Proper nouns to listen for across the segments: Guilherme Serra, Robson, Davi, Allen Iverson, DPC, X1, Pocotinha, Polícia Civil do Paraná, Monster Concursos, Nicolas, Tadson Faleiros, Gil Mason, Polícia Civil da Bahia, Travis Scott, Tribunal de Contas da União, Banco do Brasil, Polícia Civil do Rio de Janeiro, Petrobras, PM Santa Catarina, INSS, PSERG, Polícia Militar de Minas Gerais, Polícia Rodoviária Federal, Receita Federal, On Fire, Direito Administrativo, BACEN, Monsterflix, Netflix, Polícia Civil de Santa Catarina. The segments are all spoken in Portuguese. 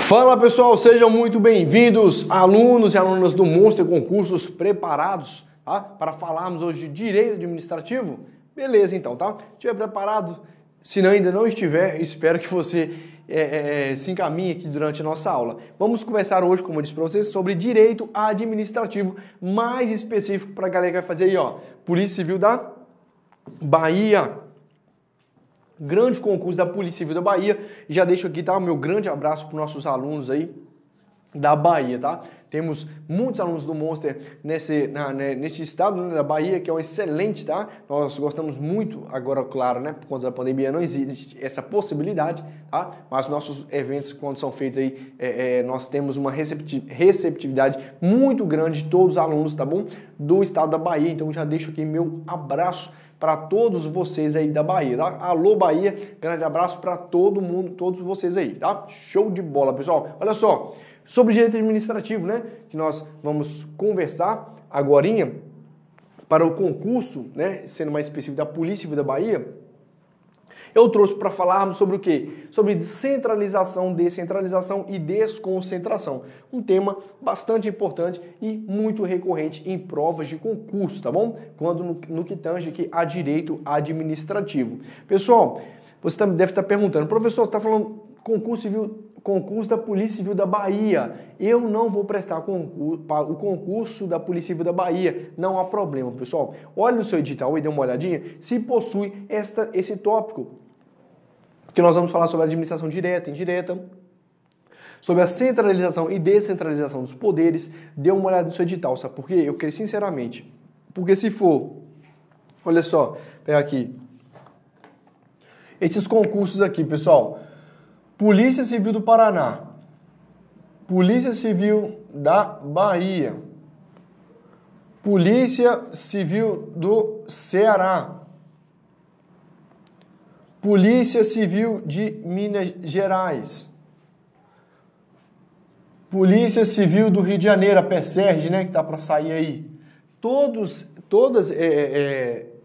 Fala pessoal, sejam muito bem-vindos, alunos e alunas do Monster Concursos, preparados, tá? Para falarmos hoje de direito administrativo? Beleza então, tá? Estiver preparado? Se não, ainda não estiver, espero que você se encaminhe aqui durante a nossa aula. Vamos conversar hoje, como eu disse para vocês, sobre direito administrativo, mais específico para a galera que vai fazer aí, ó, Polícia Civil da Bahia. Grande concurso da Polícia Civil da Bahia. Já deixo aqui, tá? O meu grande abraço para os nossos alunos aí da Bahia, tá? Temos muitos alunos do Monster neste estado, né, da Bahia, que é um excelente, tá? Nós gostamos muito, agora, claro, né? Por conta da pandemia não existe essa possibilidade, tá? Mas nossos eventos, quando são feitos aí, nós temos uma receptividade muito grande de todos os alunos, tá bom? Do estado da Bahia. Então já deixo aqui meu abraço para todos vocês aí da Bahia, tá? Alô, Bahia, grande abraço para todo mundo, todos vocês aí, tá? Show de bola, pessoal. Olha só, sobre direito administrativo, né, que nós vamos conversar agorinha para o concurso, né, sendo mais específico da Polícia Civil da Bahia, eu trouxe para falarmos sobre o quê? Sobre centralização, descentralização e desconcentração. Um tema bastante importante e muito recorrente em provas de concurso, tá bom? Quando no que tange aqui a direito administrativo. Pessoal, você deve estar perguntando, professor, você está falando concurso da Polícia Civil da Bahia. Eu não vou prestar o concurso da Polícia Civil da Bahia. Não há problema, pessoal. Olha no seu edital e dê uma olhadinha se possui esse tópico que nós vamos falar sobre a administração direta, indireta, sobre a centralização e descentralização dos poderes. Dê uma olhada no seu edital, sabe por quê? Eu creio sinceramente. Porque se for, olha só, pega aqui, esses concursos aqui, pessoal, Polícia Civil do Paraná, Polícia Civil da Bahia, Polícia Civil do Ceará, Polícia Civil de Minas Gerais, Polícia Civil do Rio de Janeiro, a PSERG, né, que tá para sair aí. Todas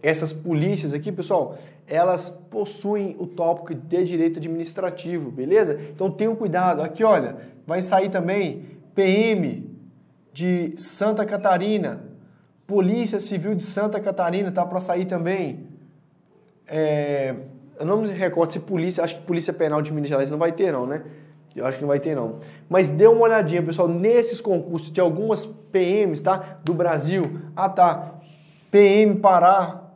essas polícias aqui, pessoal, elas possuem o tópico de direito administrativo, beleza? Então tenham cuidado. Aqui, olha, vai sair também PM de Santa Catarina, Polícia Civil de Santa Catarina, tá para sair também. Eu não me recordo se polícia, acho que Polícia Penal de Minas Gerais não vai ter não, né? Eu acho que não vai ter não. Mas dê uma olhadinha, pessoal, nesses concursos de algumas PMs, tá? Do Brasil. Ah, tá. PM Pará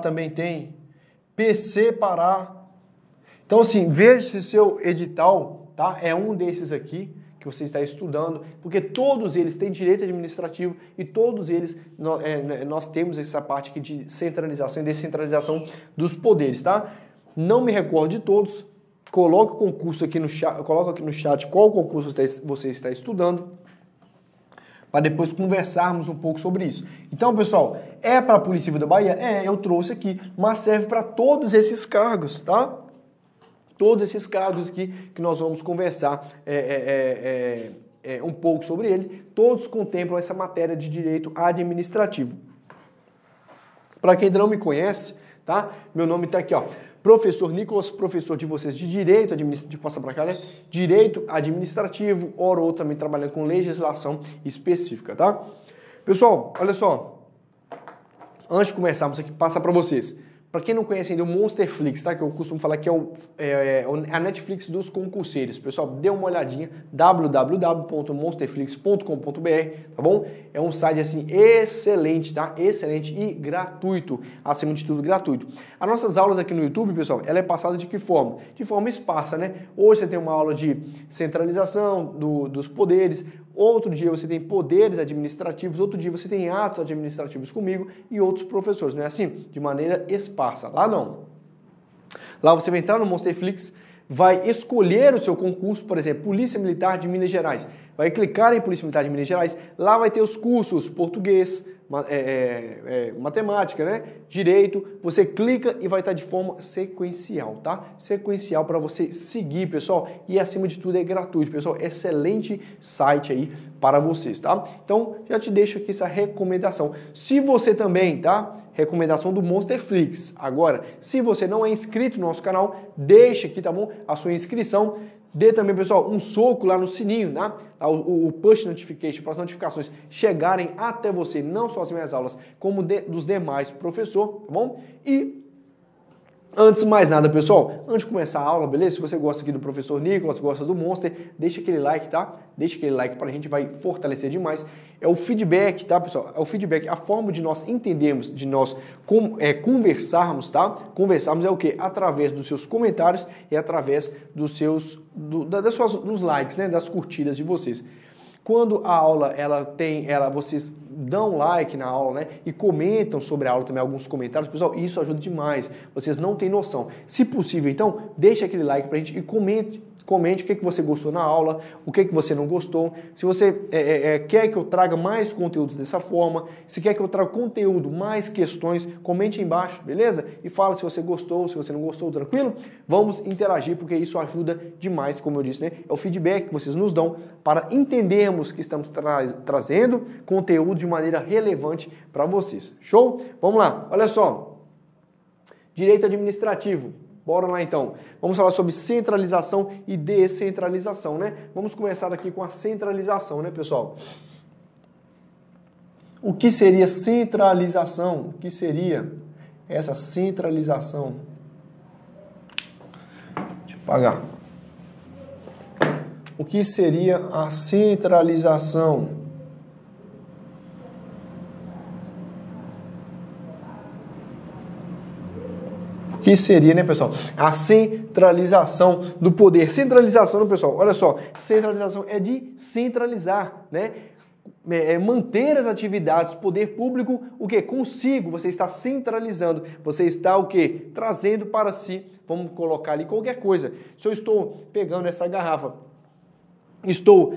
também tem. PC Pará. Então, assim, veja se seu edital, tá, é um desses aqui que você está estudando, porque todos eles têm direito administrativo e todos eles, nós temos essa parte aqui de centralização e descentralização dos poderes, tá? Não me recordo de todos. Coloca o concurso aqui no chat, coloca aqui no chat qual concurso você está estudando, para depois conversarmos um pouco sobre isso. Então, pessoal, é para a Polícia Civil da Bahia? Eu trouxe aqui, mas serve para todos esses cargos, tá? Todos esses cargos aqui que nós vamos conversar um pouco sobre ele, todos contemplam essa matéria de direito administrativo. Para quem ainda não me conhece, tá? Meu nome está aqui, ó. Professor Nicolas, professor de vocês de Direito Administrativo, passa para cá, né? Direito Administrativo, ora ou também trabalhando com legislação específica, tá? Pessoal, olha só, antes de começarmos aqui, passar para vocês. Para quem não conhece ainda o Monsterflix, tá? Que eu costumo falar que é a Netflix dos concurseiros. Pessoal, dê uma olhadinha, www.monsterflix.com.br, tá bom? É um site, assim, excelente, tá? Excelente e gratuito, acima de tudo, gratuito. As nossas aulas aqui no YouTube, pessoal, ela é passada de que forma? De forma esparsa, né? Hoje você tem uma aula de centralização dos poderes, outro dia você tem poderes administrativos, outro dia você tem atos administrativos comigo e outros professores, não é assim? De maneira esparsa. Lá não. Lá você vai entrar no Monsterflix, vai escolher o seu concurso, por exemplo, Polícia Militar de Minas Gerais. Vai clicar em Polícia Militar de Minas Gerais, lá vai ter os cursos português, matemática, né? Direito, você clica e vai estar de forma sequencial, tá? Sequencial para você seguir, pessoal, e acima de tudo é gratuito, pessoal, excelente site aí para vocês, tá? Então, já te deixo aqui essa recomendação. Se você também, tá? Recomendação do Monsterflix. Agora, se você não é inscrito no nosso canal, deixa aqui, tá bom? A sua inscrição. Dê também, pessoal, um soco lá no sininho, né? O push notification, para as notificações chegarem até você, não só as minhas aulas, como dos demais professor, tá bom? E antes de mais nada, pessoal, antes de começar a aula, beleza? Se você gosta aqui do professor Nicolas, gosta do Monster, deixa aquele like, tá? Deixa aquele like para a gente, vai fortalecer demais. É o feedback, tá, pessoal? É o feedback, a forma de nós entendermos, de nós conversarmos, tá? Conversarmos é o quê? Através dos seus comentários e através dos seus, dos likes, né? Das curtidas de vocês. Quando a aula, vocês dão like na aula, né? E comentam sobre a aula também, alguns comentários. Pessoal, isso ajuda demais. Vocês não têm noção. Se possível, então, deixa aquele like pra gente e comente. Comente o que você gostou na aula, o que você não gostou. Se você quer que eu traga mais conteúdos dessa forma, se quer que eu traga conteúdo, mais questões, comente aí embaixo, beleza? E fala se você gostou, se você não gostou, tranquilo? Vamos interagir, porque isso ajuda demais, como eu disse, né? É o feedback que vocês nos dão para entendermos que estamos trazendo conteúdo de maneira relevante para vocês. Show? Vamos lá, olha só. Direito administrativo. Bora lá então. Vamos falar sobre centralização e descentralização, né? Vamos começar aqui com a centralização, né, pessoal? O que seria centralização? O que seria essa centralização? Deixa eu apagar. O que seria a centralização? Que seria, né, pessoal? A centralização do poder. Centralização, né, pessoal? Olha só, centralização é de centralizar, né? É manter as atividades, poder público, o que? Consigo, você está centralizando, você está o que? Trazendo para si, vamos colocar ali qualquer coisa. Se eu estou pegando essa garrafa, estou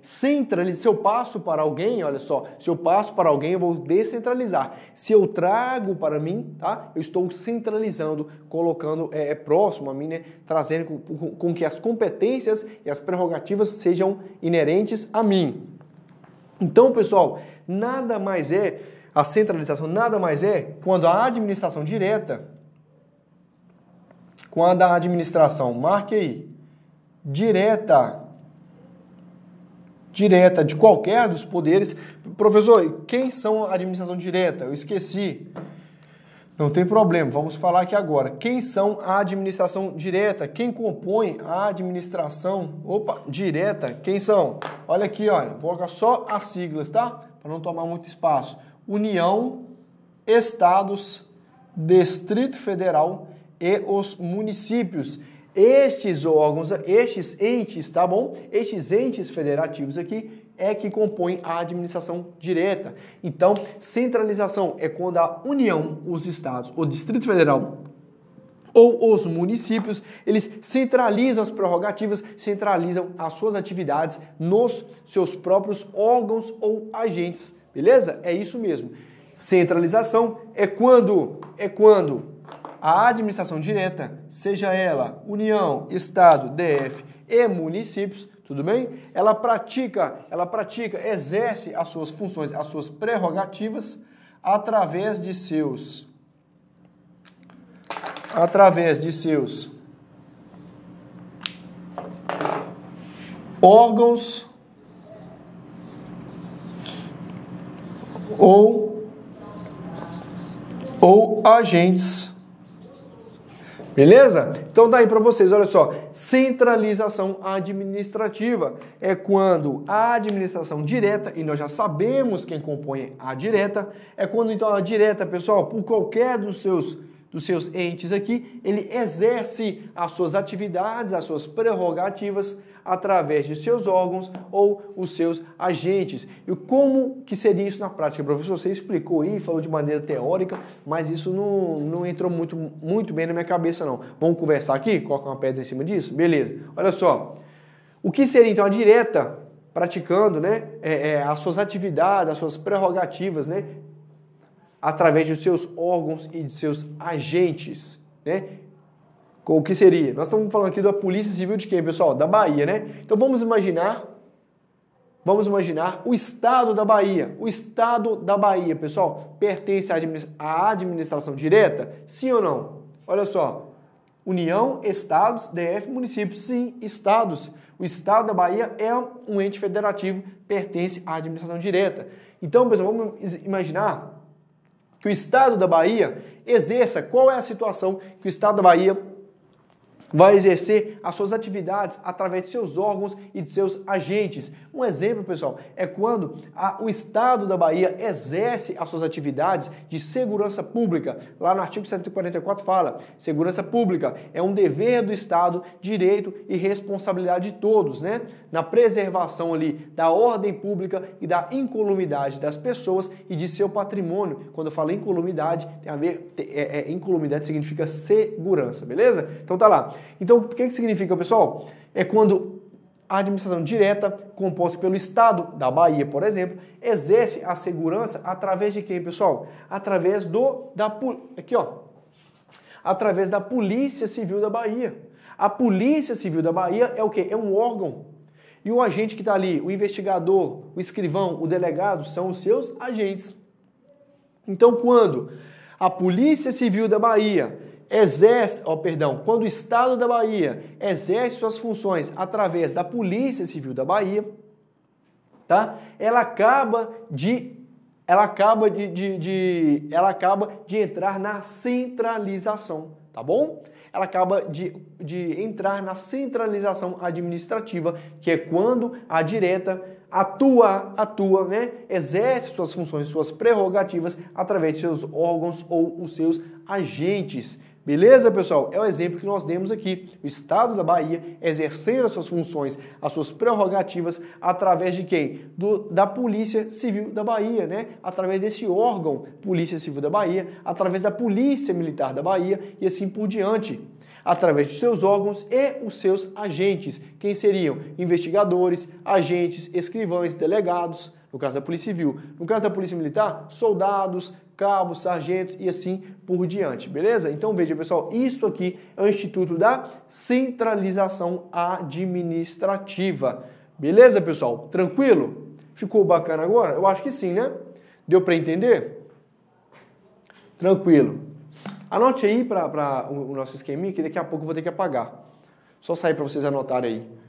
centralizando, se eu passo para alguém, olha só, se eu passo para alguém eu vou descentralizar, se eu trago para mim, tá? Eu estou centralizando, colocando próximo a mim, né? Trazendo com que as competências e as prerrogativas sejam inerentes a mim. Então, pessoal, nada mais é, a centralização nada mais é quando a administração direta, quando a administração, marque aí, direta de qualquer dos poderes. Professor, quem são a administração direta? Eu esqueci. Não tem problema, vamos falar aqui agora. Quem são a administração direta? Quem compõe a administração direta? Quem são? Olha aqui, olha, vou colocar só as siglas, tá? Para não tomar muito espaço. União, estados, Distrito Federal e os municípios. Estes órgãos, estes entes, tá bom? Estes entes federativos aqui é que compõem a administração direta. Então, centralização é quando a União, os estados, o Distrito Federal ou os municípios, eles centralizam as prerrogativas, centralizam as suas atividades nos seus próprios órgãos ou agentes, beleza? É isso mesmo. Centralização é quando, a administração direta, seja ela União, Estado, DF e municípios, tudo bem? Ela pratica, exerce as suas funções, as suas prerrogativas através de seus órgãos ou agentes. Beleza? Então daí para vocês, olha só, centralização administrativa é quando a administração direta, e nós já sabemos quem compõe a direta, é quando então a direta, pessoal, por qualquer dos seus entes aqui, ele exerce as suas atividades, as suas prerrogativas através de seus órgãos ou os seus agentes. E como que seria isso na prática, professor? Você explicou aí, falou de maneira teórica, mas isso não entrou muito bem na minha cabeça, não. Vamos conversar aqui? Coloca uma pedra em cima disso? Beleza. Olha só. O que seria, então, a direta praticando, né, as suas atividades, as suas prerrogativas, né, através de seus órgãos e de seus agentes, né? O que seria? Nós estamos falando aqui da Polícia Civil de quem, pessoal? Da Bahia, né? Então vamos imaginar o Estado da Bahia. O Estado da Bahia, pessoal, pertence à administração direta? Sim ou não? Olha só, o União, estados, DF, municípios. Sim, estados. O estado da Bahia é um ente federativo, pertence à administração direta. Então, pessoal, vamos imaginar que o estado da Bahia exerça, qual é a situação que o estado da Bahia vai exercer as suas atividades através de seus órgãos e de seus agentes. Um exemplo, pessoal, é quando o Estado da Bahia exerce as suas atividades de segurança pública. Lá no artigo 144 fala, segurança pública é um dever do Estado, direito e responsabilidade de todos, né? Na preservação ali da ordem pública e da incolumidade das pessoas e de seu patrimônio. Quando eu falo incolumidade, tem a ver, incolumidade significa segurança, beleza? Então tá lá. Então, o que significa, pessoal? É quando a administração direta, composta pelo Estado da Bahia, por exemplo, exerce a segurança através de quem, pessoal? Através da Polícia Civil da Bahia. A Polícia Civil da Bahia é o quê? É um órgão. E o agente que está ali, o investigador, o escrivão, o delegado, são os seus agentes. Então, quando a Polícia Civil da Bahia quando o Estado da Bahia exerce suas funções através da Polícia Civil da Bahia, tá? Ela acaba de entrar na centralização, tá bom? Ela acaba de entrar na centralização administrativa, que é quando a direta atua, né? Exerce suas funções, suas prerrogativas através de seus órgãos ou os seus agentes. Beleza, pessoal? É o exemplo que nós demos aqui. O Estado da Bahia exercendo as suas funções, as suas prerrogativas, através de quem? Da Polícia Civil da Bahia, né? Através desse órgão, Polícia Civil da Bahia, através da Polícia Militar da Bahia e assim por diante. Através dos seus órgãos e os seus agentes. Quem seriam? Investigadores, agentes, escrivães, delegados, no caso da Polícia Civil. No caso da Polícia Militar, soldados, cabos, sargentos e assim por diante, beleza? Então veja, pessoal, isso aqui é o Instituto da Centralização Administrativa, beleza, pessoal? Tranquilo? Ficou bacana agora? Eu acho que sim, né? Deu para entender? Tranquilo. Anote aí para o nosso esqueminha, que daqui a pouco eu vou ter que apagar. Só sair para vocês anotarem aí.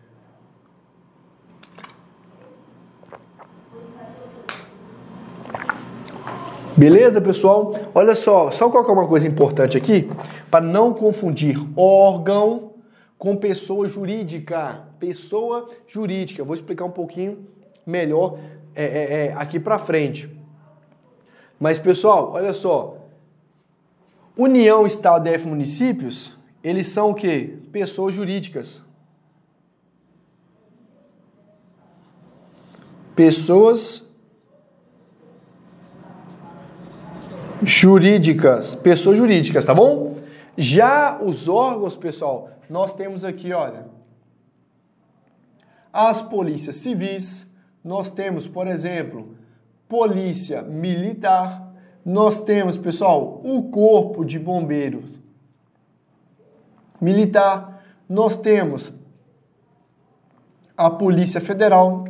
Beleza, pessoal? Olha só, sabe qual que é uma coisa importante aqui? Para não confundir órgão com pessoa jurídica. Pessoa jurídica. Eu vou explicar um pouquinho melhor aqui para frente. Mas, pessoal, olha só. União, Estado, DF, municípios, eles são o quê? Pessoas jurídicas. Pessoas jurídicas, pessoas jurídicas, tá bom? Já os órgãos, pessoal, nós temos aqui, olha, as polícias civis, nós temos, por exemplo, polícia militar, nós temos, pessoal, o corpo de bombeiros militar, nós temos a Polícia Federal,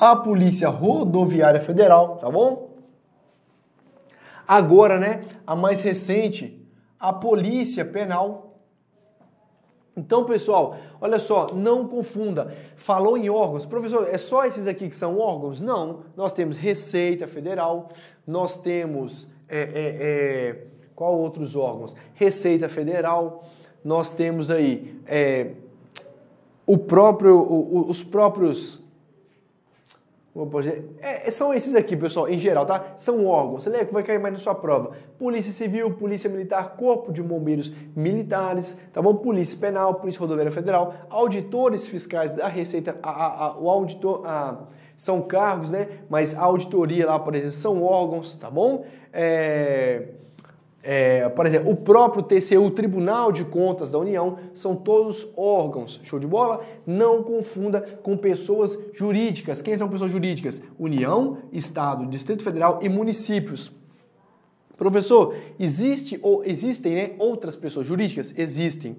a Polícia Rodoviária Federal, tá bom? Agora, né, a mais recente, a Polícia Penal. Então, pessoal, olha só, não confunda. Falou em órgãos. Professor, é só esses aqui que são órgãos? Não. Nós temos Receita Federal, nós temos... qual outros órgãos? Receita Federal, nós temos aí os próprios... são esses aqui, pessoal, em geral, tá? São órgãos. Você lembra que vai cair mais na sua prova. Polícia Civil, Polícia Militar, Corpo de Bombeiros Militares, tá bom? Polícia Penal, Polícia Rodoviária Federal, auditores fiscais da Receita, são cargos, né? Mas a auditoria lá, por exemplo, são órgãos, tá bom? Por exemplo, o próprio TCU, Tribunal de Contas da União, são todos órgãos. Show de bola? Não confunda com pessoas jurídicas. Quem são pessoas jurídicas? União, Estado, Distrito Federal e municípios. Professor, existem, né, outras pessoas jurídicas? Existem.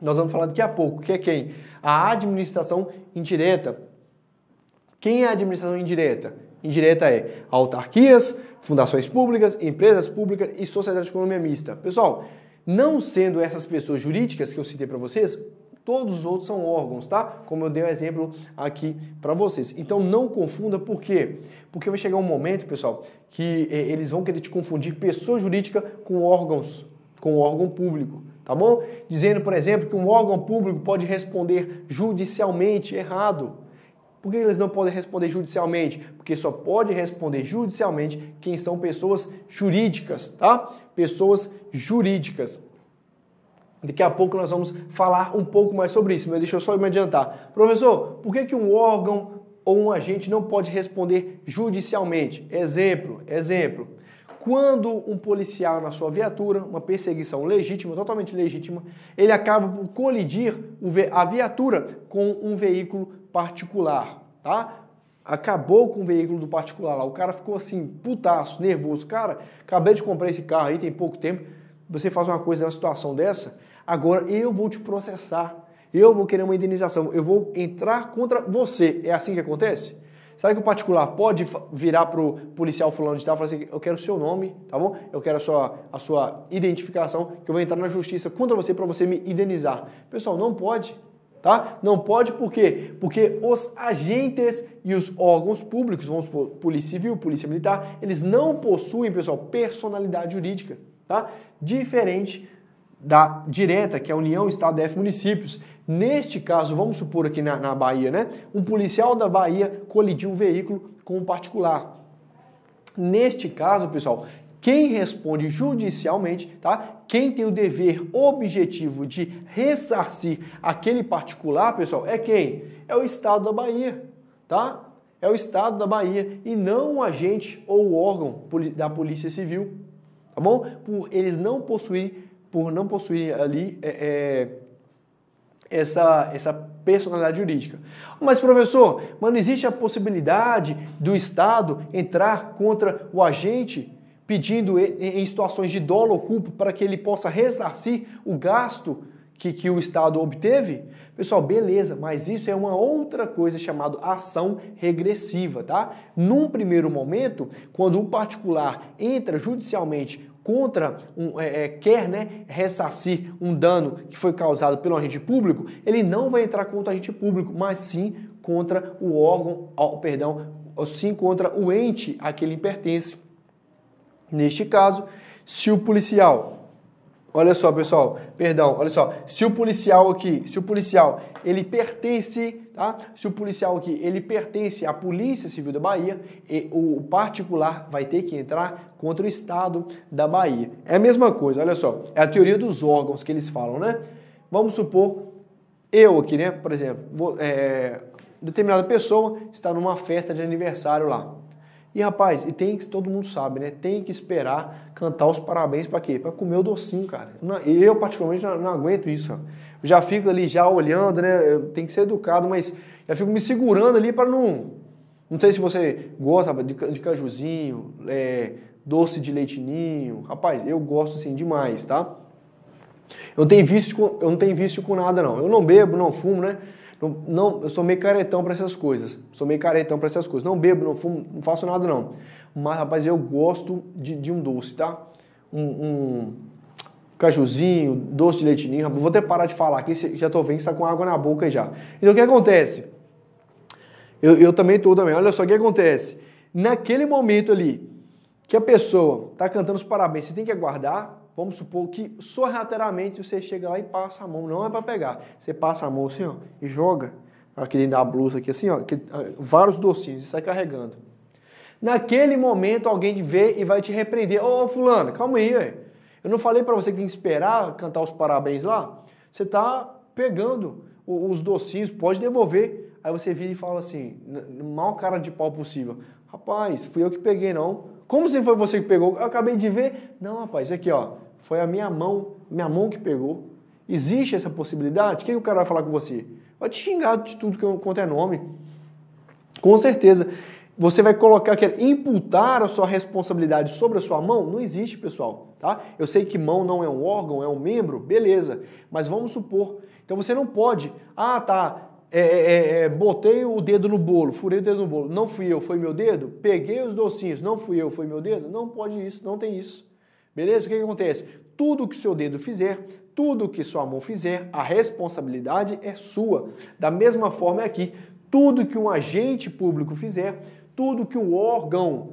Nós vamos falar daqui a pouco. Que é quem? A administração indireta. Quem é a administração indireta? Indireta é autarquias, fundações públicas, empresas públicas e sociedade de economia mista. Pessoal, Não sendo essas pessoas jurídicas que eu citei para vocês, todos os outros são órgãos, tá? Como eu dei um exemplo aqui para vocês. Então não confunda, por quê? Porque vai chegar um momento, pessoal, que eles vão querer te confundir pessoa jurídica com órgãos, com órgão público, tá bom? Dizendo, por exemplo, que um órgão público pode responder judicialmente errado. Por que eles não podem responder judicialmente? Porque só pode responder judicialmente quem são pessoas jurídicas, tá? Pessoas jurídicas. Daqui a pouco nós vamos falar um pouco mais sobre isso, mas deixa eu só me adiantar. Professor, por que um órgão ou um agente não pode responder judicialmente? Exemplo. Quando um policial na sua viatura, uma perseguição legítima, totalmente legítima, ele acaba por colidir a viatura com um veículo particular, tá? Acabou com o veículo do particular lá. O cara ficou assim, putaço, nervoso. Cara, acabei de comprar esse carro aí, tem pouco tempo. Você faz uma coisa numa situação dessa, agora eu vou te processar. Eu vou querer uma indenização. Eu vou entrar contra você. É assim que acontece? Será que o particular pode virar pro policial fulano de tal e falar assim, eu quero o seu nome, tá bom? Eu quero a sua identificação, que eu vou entrar na justiça contra você para você me indenizar. Pessoal, não pode, tá? Não pode por quê? Porque os agentes e os órgãos públicos, vamos supor, Polícia Civil, Polícia Militar, eles não possuem, pessoal, personalidade jurídica, tá? Diferente da direta, que é a União, Estado, DF, Municípios. Neste caso, vamos supor aqui na Bahia, né? Um policial da Bahia colidiu um veículo com um particular. Neste caso, pessoal, quem responde judicialmente, tá? Quem tem o dever objetivo de ressarcir aquele particular, pessoal, é quem? É o Estado da Bahia, tá? É o Estado da Bahia e não o agente ou o órgão da Polícia Civil, tá bom? Por não possuir ali essa personalidade jurídica. Mas, professor, mas não existe a possibilidade do Estado entrar contra o agente pedindo em situações de dolo ou culpa para que ele possa ressarcir o gasto que o Estado obteve? Pessoal, beleza, mas isso é uma outra coisa chamada ação regressiva, tá? Num primeiro momento, quando um particular entra judicialmente contra, quer, né, ressarcir um dano que foi causado pelo agente público, ele não vai entrar contra o agente público, mas sim contra o órgão, sim contra o ente a que ele pertence. Neste caso, se o policial, olha só, pessoal, perdão, olha só, se o policial aqui, ele pertence à Polícia Civil da Bahia, e o particular vai ter que entrar contra o Estado da Bahia. É a mesma coisa, olha só, é a teoria dos órgãos que eles falam, né? Vamos supor, eu aqui, né, por exemplo, determinada pessoa está numa festa de aniversário lá. E, rapaz, todo mundo sabe, né? Tem que esperar cantar os parabéns pra quê? Pra comer o docinho, cara. Eu, particularmente, não aguento isso. Eu já fico ali, já olhando, né? Tem que ser educado, mas já fico me segurando ali pra não... Não sei se você gosta de cajuzinho, doce de leitinho. Rapaz, eu gosto, assim, demais, tá? Eu não tenho vício com nada, não. Eu não bebo, não fumo, né? Eu sou meio caretão para essas coisas. Não bebo, não fumo, não faço nada, não. Mas, rapaz, eu gosto de um doce, tá? Um cajuzinho, doce de leitinho. Rapaz, vou até parar de falar aqui, já tô vendo que está com água na boca já. Então, o que acontece? Eu também tô, também. Olha só, o que acontece? Naquele momento ali, que a pessoa tá cantando os parabéns, você tem que aguardar. Vamos supor que sorrateiramente você chega lá e passa a mão, não é para pegar. Você passa a mão assim, ó, e joga aqui dentro da blusa aqui assim, ó, vários docinhos e sai carregando. Naquele momento alguém te vê e vai te repreender. Ô, fulano, calma aí, ué. Eu não falei para você que tem que esperar cantar os parabéns lá? Você tá pegando os docinhos, pode devolver. Aí você vira e fala assim, no maior cara de pau possível. Rapaz, fui eu que peguei, não. Como se foi você que pegou? Eu acabei de ver. Não, rapaz, aqui, ó, foi a minha mão que pegou. Existe essa possibilidade? O que o cara vai falar com você? Vai te xingar de tudo quanto é nome. Com certeza. Você vai colocar, imputar a sua responsabilidade sobre a sua mão? Não existe, pessoal, tá? Eu sei que mão não é um órgão, é um membro, beleza. Mas vamos supor. Então você não pode, botei o dedo no bolo, furei o dedo no bolo, não fui eu, foi meu dedo, peguei os docinhos, não fui eu, foi meu dedo, não pode isso, não tem isso. Beleza? O que acontece? Tudo que seu dedo fizer, tudo que sua mão fizer, a responsabilidade é sua. Da mesma forma aqui, tudo que um agente público fizer, tudo que o órgão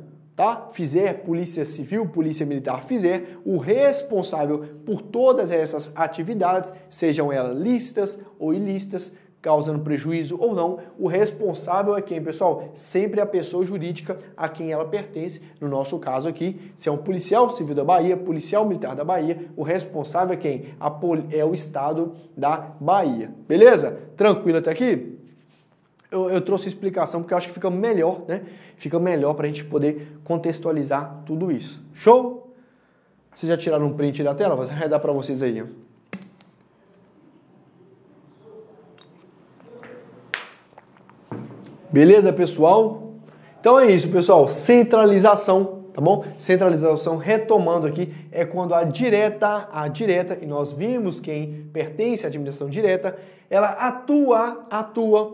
fizer, polícia civil, polícia militar fizer, o responsável por todas essas atividades, sejam elas lícitas ou ilícitas, causando prejuízo ou não, o responsável é quem, pessoal? Sempre a pessoa jurídica a quem ela pertence. No nosso caso aqui, se é um policial civil da Bahia, policial militar da Bahia, o responsável é quem? É o Estado da Bahia. Beleza? Tranquilo até aqui? Eu trouxe explicação porque eu acho que fica melhor, né? Fica melhor para a gente poder contextualizar tudo isso. Show? Vocês já tiraram um print da tela? Vou arredar para vocês aí, ó. Beleza, pessoal? Então é isso, pessoal. Centralização, tá bom? Centralização, retomando aqui, é quando a direta, e nós vimos quem pertence à administração direta, ela atua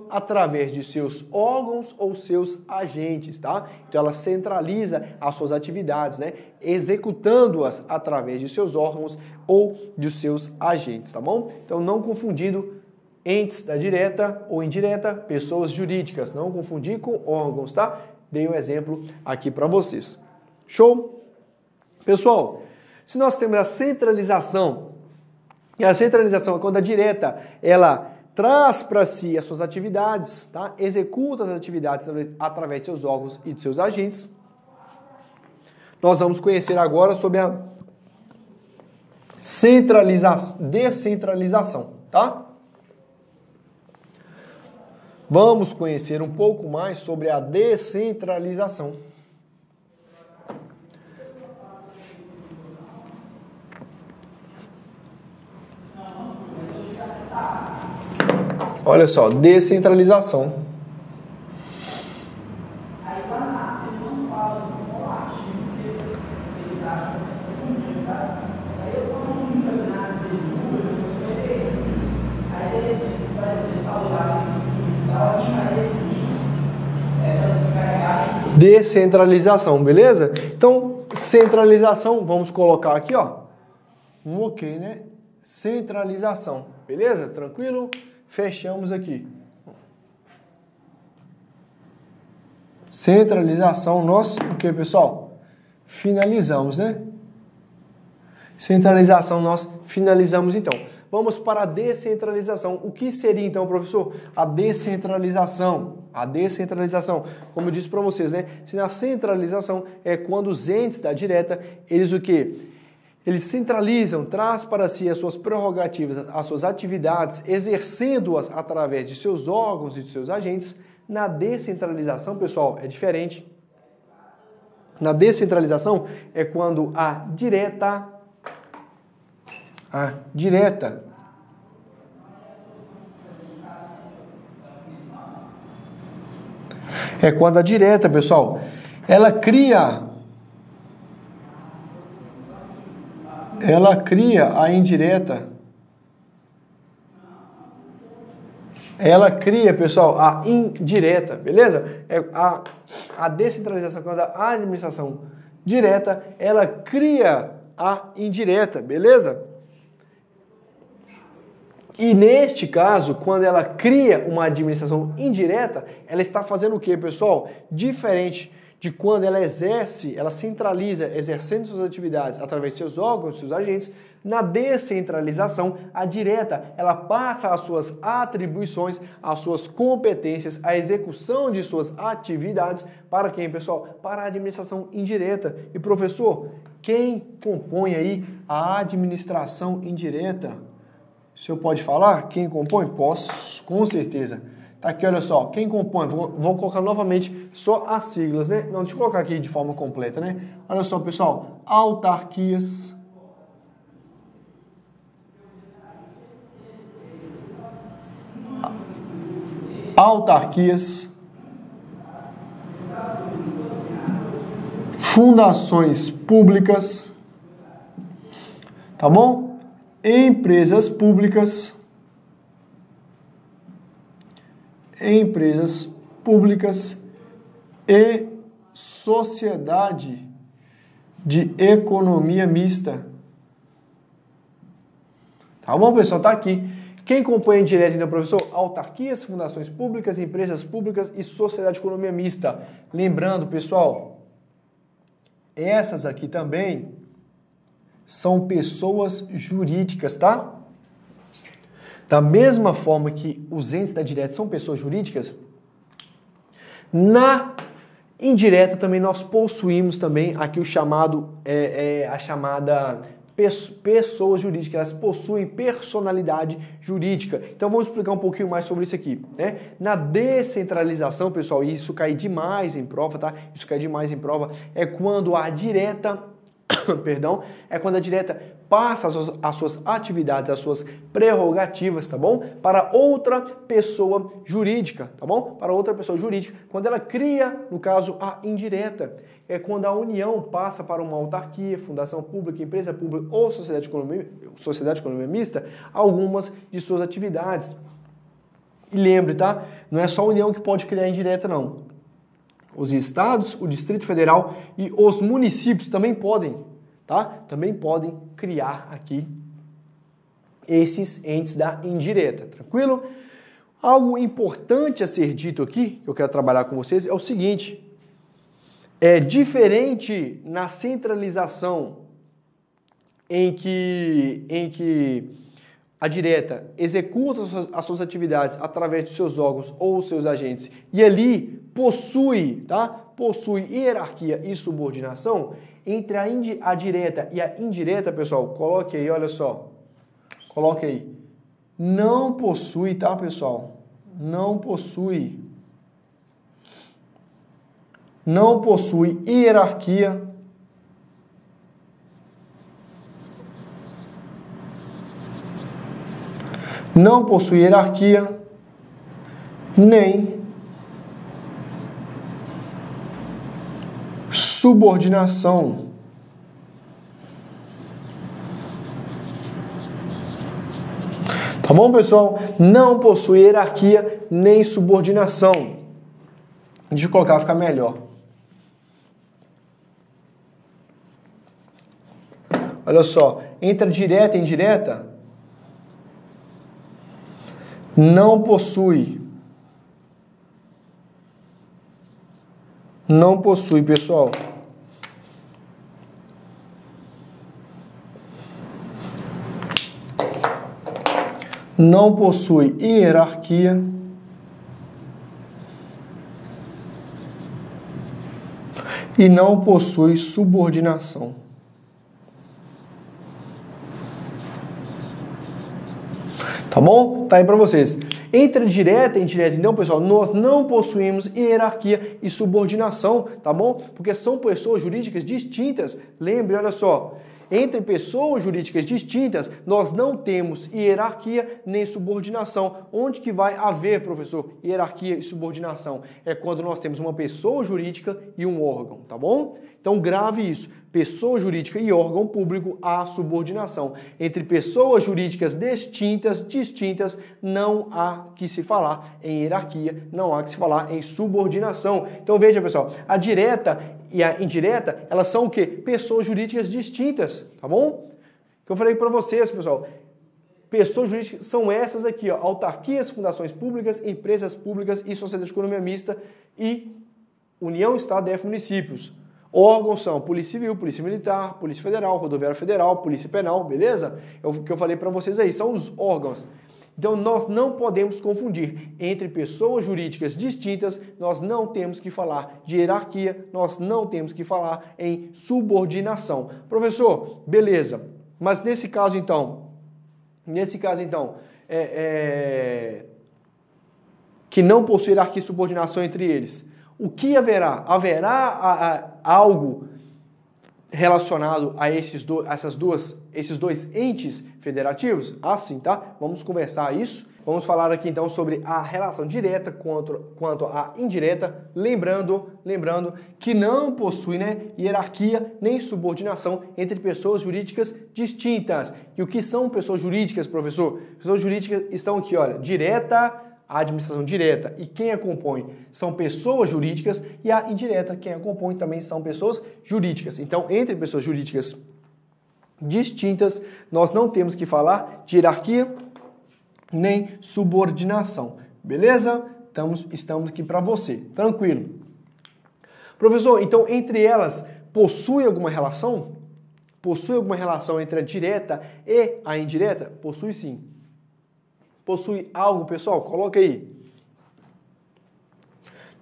através de seus órgãos ou seus agentes, tá? Então ela centraliza as suas atividades, né? Executando-as através de seus órgãos ou de seus agentes, tá bom? Então não confundindo entes da direta ou indireta, pessoas jurídicas, não confundir com órgãos, tá? Dei um exemplo aqui para vocês. Show? Pessoal, se nós temos a centralização, e a centralização é quando a direta, ela traz para si as suas atividades, tá? Executa as atividades através de seus órgãos e de seus agentes. Nós vamos conhecer agora sobre a descentralização, tá? Vamos conhecer um pouco mais sobre a descentralização. Olha só, descentralização. Descentralização, beleza? Então, centralização, vamos colocar aqui, ó. Ok, né? Centralização, beleza? Tranquilo? Fechamos aqui. Centralização, nós, o que, pessoal? Finalizamos, né? Centralização, nós finalizamos, então. Vamos para a descentralização. O que seria, então, professor? A descentralização. A descentralização, como eu disse para vocês, né? Se na centralização é quando os entes da direta, eles o quê? Eles centralizam, traz para si as suas prerrogativas, as suas atividades, exercendo-as através de seus órgãos e de seus agentes. Na descentralização, pessoal, é diferente. Na descentralização é quando a direta, é quando a direta, pessoal, ela cria a indireta. Ela cria, pessoal, a indireta, beleza? É a descentralização, quando a administração direta, ela cria a indireta, beleza? E neste caso, quando ela cria uma administração indireta, ela está fazendo o quê, pessoal? Diferente de quando ela exerce, ela centraliza, exercendo suas atividades através de seus órgãos, seus agentes. Na descentralização, a direta, ela passa as suas atribuições, as suas competências, a execução de suas atividades para quem, pessoal? Para a administração indireta. E, professor, quem compõe aí a administração indireta? O senhor pode falar? Quem compõe? Posso, com certeza. Tá aqui, olha só. Quem compõe? Vou colocar novamente só as siglas, né? Não, deixa eu colocar aqui de forma completa, né? Olha só, pessoal. Autarquias. Autarquias. Fundações públicas. Tá bom? Empresas públicas e sociedade de economia mista, Tá bom, pessoal? Tá aqui. Quem acompanha em direto ainda, professor? Autarquias, fundações públicas, empresas públicas e sociedade de economia mista. Lembrando, pessoal, essas aqui também são pessoas jurídicas, tá? Da mesma forma que os entes da direta são pessoas jurídicas, na indireta também nós possuímos também aqui o chamado, a chamada pessoas jurídicas, elas possuem personalidade jurídica. Então vamos explicar um pouquinho mais sobre isso aqui, né? Na descentralização, pessoal, e isso cai demais em prova, tá? Isso cai demais em prova, é quando a direta, perdão, é quando a direta passa as suas atividades, as suas prerrogativas, tá bom? Para outra pessoa jurídica, tá bom? Para outra pessoa jurídica. Quando ela cria, no caso, a indireta, é quando a União passa para uma autarquia, fundação pública, empresa pública ou sociedade de economia mista, algumas de suas atividades. E lembre, tá? Não é só a União que pode criar indireta, não. Os estados, o Distrito Federal e os municípios também podem. Tá? Também podem criar aqui esses entes da indireta, tranquilo? Algo importante a ser dito aqui, que eu quero trabalhar com vocês, é o seguinte. É diferente na centralização em que a direta executa as suas atividades através dos seus órgãos ou seus agentes e ali possui, tá? Possui hierarquia e subordinação. Entre a direta e a indireta, pessoal, coloque aí, olha só. Coloque aí. Não possui, tá, pessoal? Não possui. Não possui hierarquia. Não possui hierarquia. Nem subordinação. Tá bom, pessoal? Não possui hierarquia nem subordinação. Deixa eu colocar, fica melhor. Olha só, entre direta e indireta, não possui, pessoal. Não possui hierarquia, e não possui subordinação. Tá bom? Tá aí pra vocês. Entre direta e indireta, então, pessoal, nós não possuímos hierarquia e subordinação, tá bom? Porque são pessoas jurídicas distintas. Lembre, olha só. Entre pessoas jurídicas distintas, nós não temos hierarquia nem subordinação. Onde que vai haver, professor, hierarquia e subordinação? É quando nós temos uma pessoa jurídica e um órgão, tá bom? Então grave isso. Pessoa jurídica e órgão público, há subordinação. Entre pessoas jurídicas distintas, não há que se falar em hierarquia, não há que se falar em subordinação. Então veja, pessoal, a direta e a indireta, elas são o quê? Pessoas jurídicas distintas, tá bom? Que eu falei para vocês, pessoal. Pessoas jurídicas são essas aqui, ó, autarquias, fundações públicas, empresas públicas e sociedade de economia mista e União, Estado, DF, municípios. Órgãos são Polícia Civil, Polícia Militar, Polícia Federal, Rodoviária Federal, Polícia Penal, beleza? É o que eu falei para vocês aí, são os órgãos. Então nós não podemos confundir. Entre pessoas jurídicas distintas, nós não temos que falar de hierarquia, nós não temos que falar em subordinação. Professor, beleza, mas nesse caso então, que não possui hierarquia e subordinação entre eles, o que haverá? Haverá algo relacionado a esses dois entes federativos? Assim, tá? Vamos conversar isso. Vamos falar aqui então sobre a relação direta quanto à indireta, lembrando que não possui, né, hierarquia nem subordinação entre pessoas jurídicas distintas. E o que são pessoas jurídicas, professor? Pessoas jurídicas estão aqui, olha, direta, a administração direta e quem a compõe são pessoas jurídicas e a indireta, quem a compõe também são pessoas jurídicas. Então, entre pessoas jurídicas distintas, nós não temos que falar de hierarquia nem subordinação, beleza? Estamos aqui para você, tranquilo. Professor, então entre elas possui alguma relação? Possui alguma relação entre a direta e a indireta? Possui sim. Possui algo, pessoal? Coloca aí.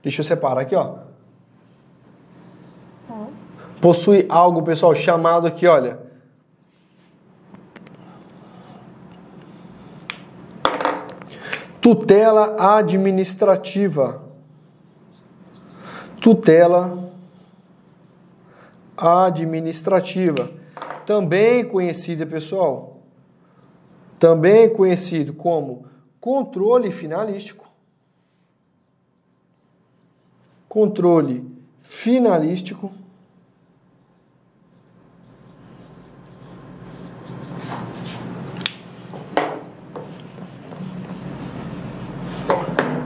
Deixa eu separar aqui, ó. Possui algo, pessoal, chamado aqui, olha. Tutela administrativa. Tutela administrativa. Também conhecida, pessoal, também conhecido como controle finalístico. Controle finalístico.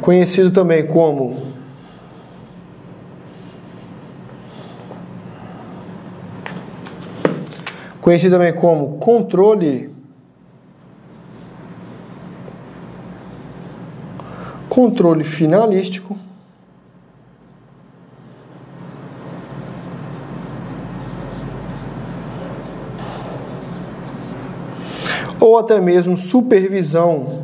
Conhecido também como controle finalístico. Ou até mesmo supervisão.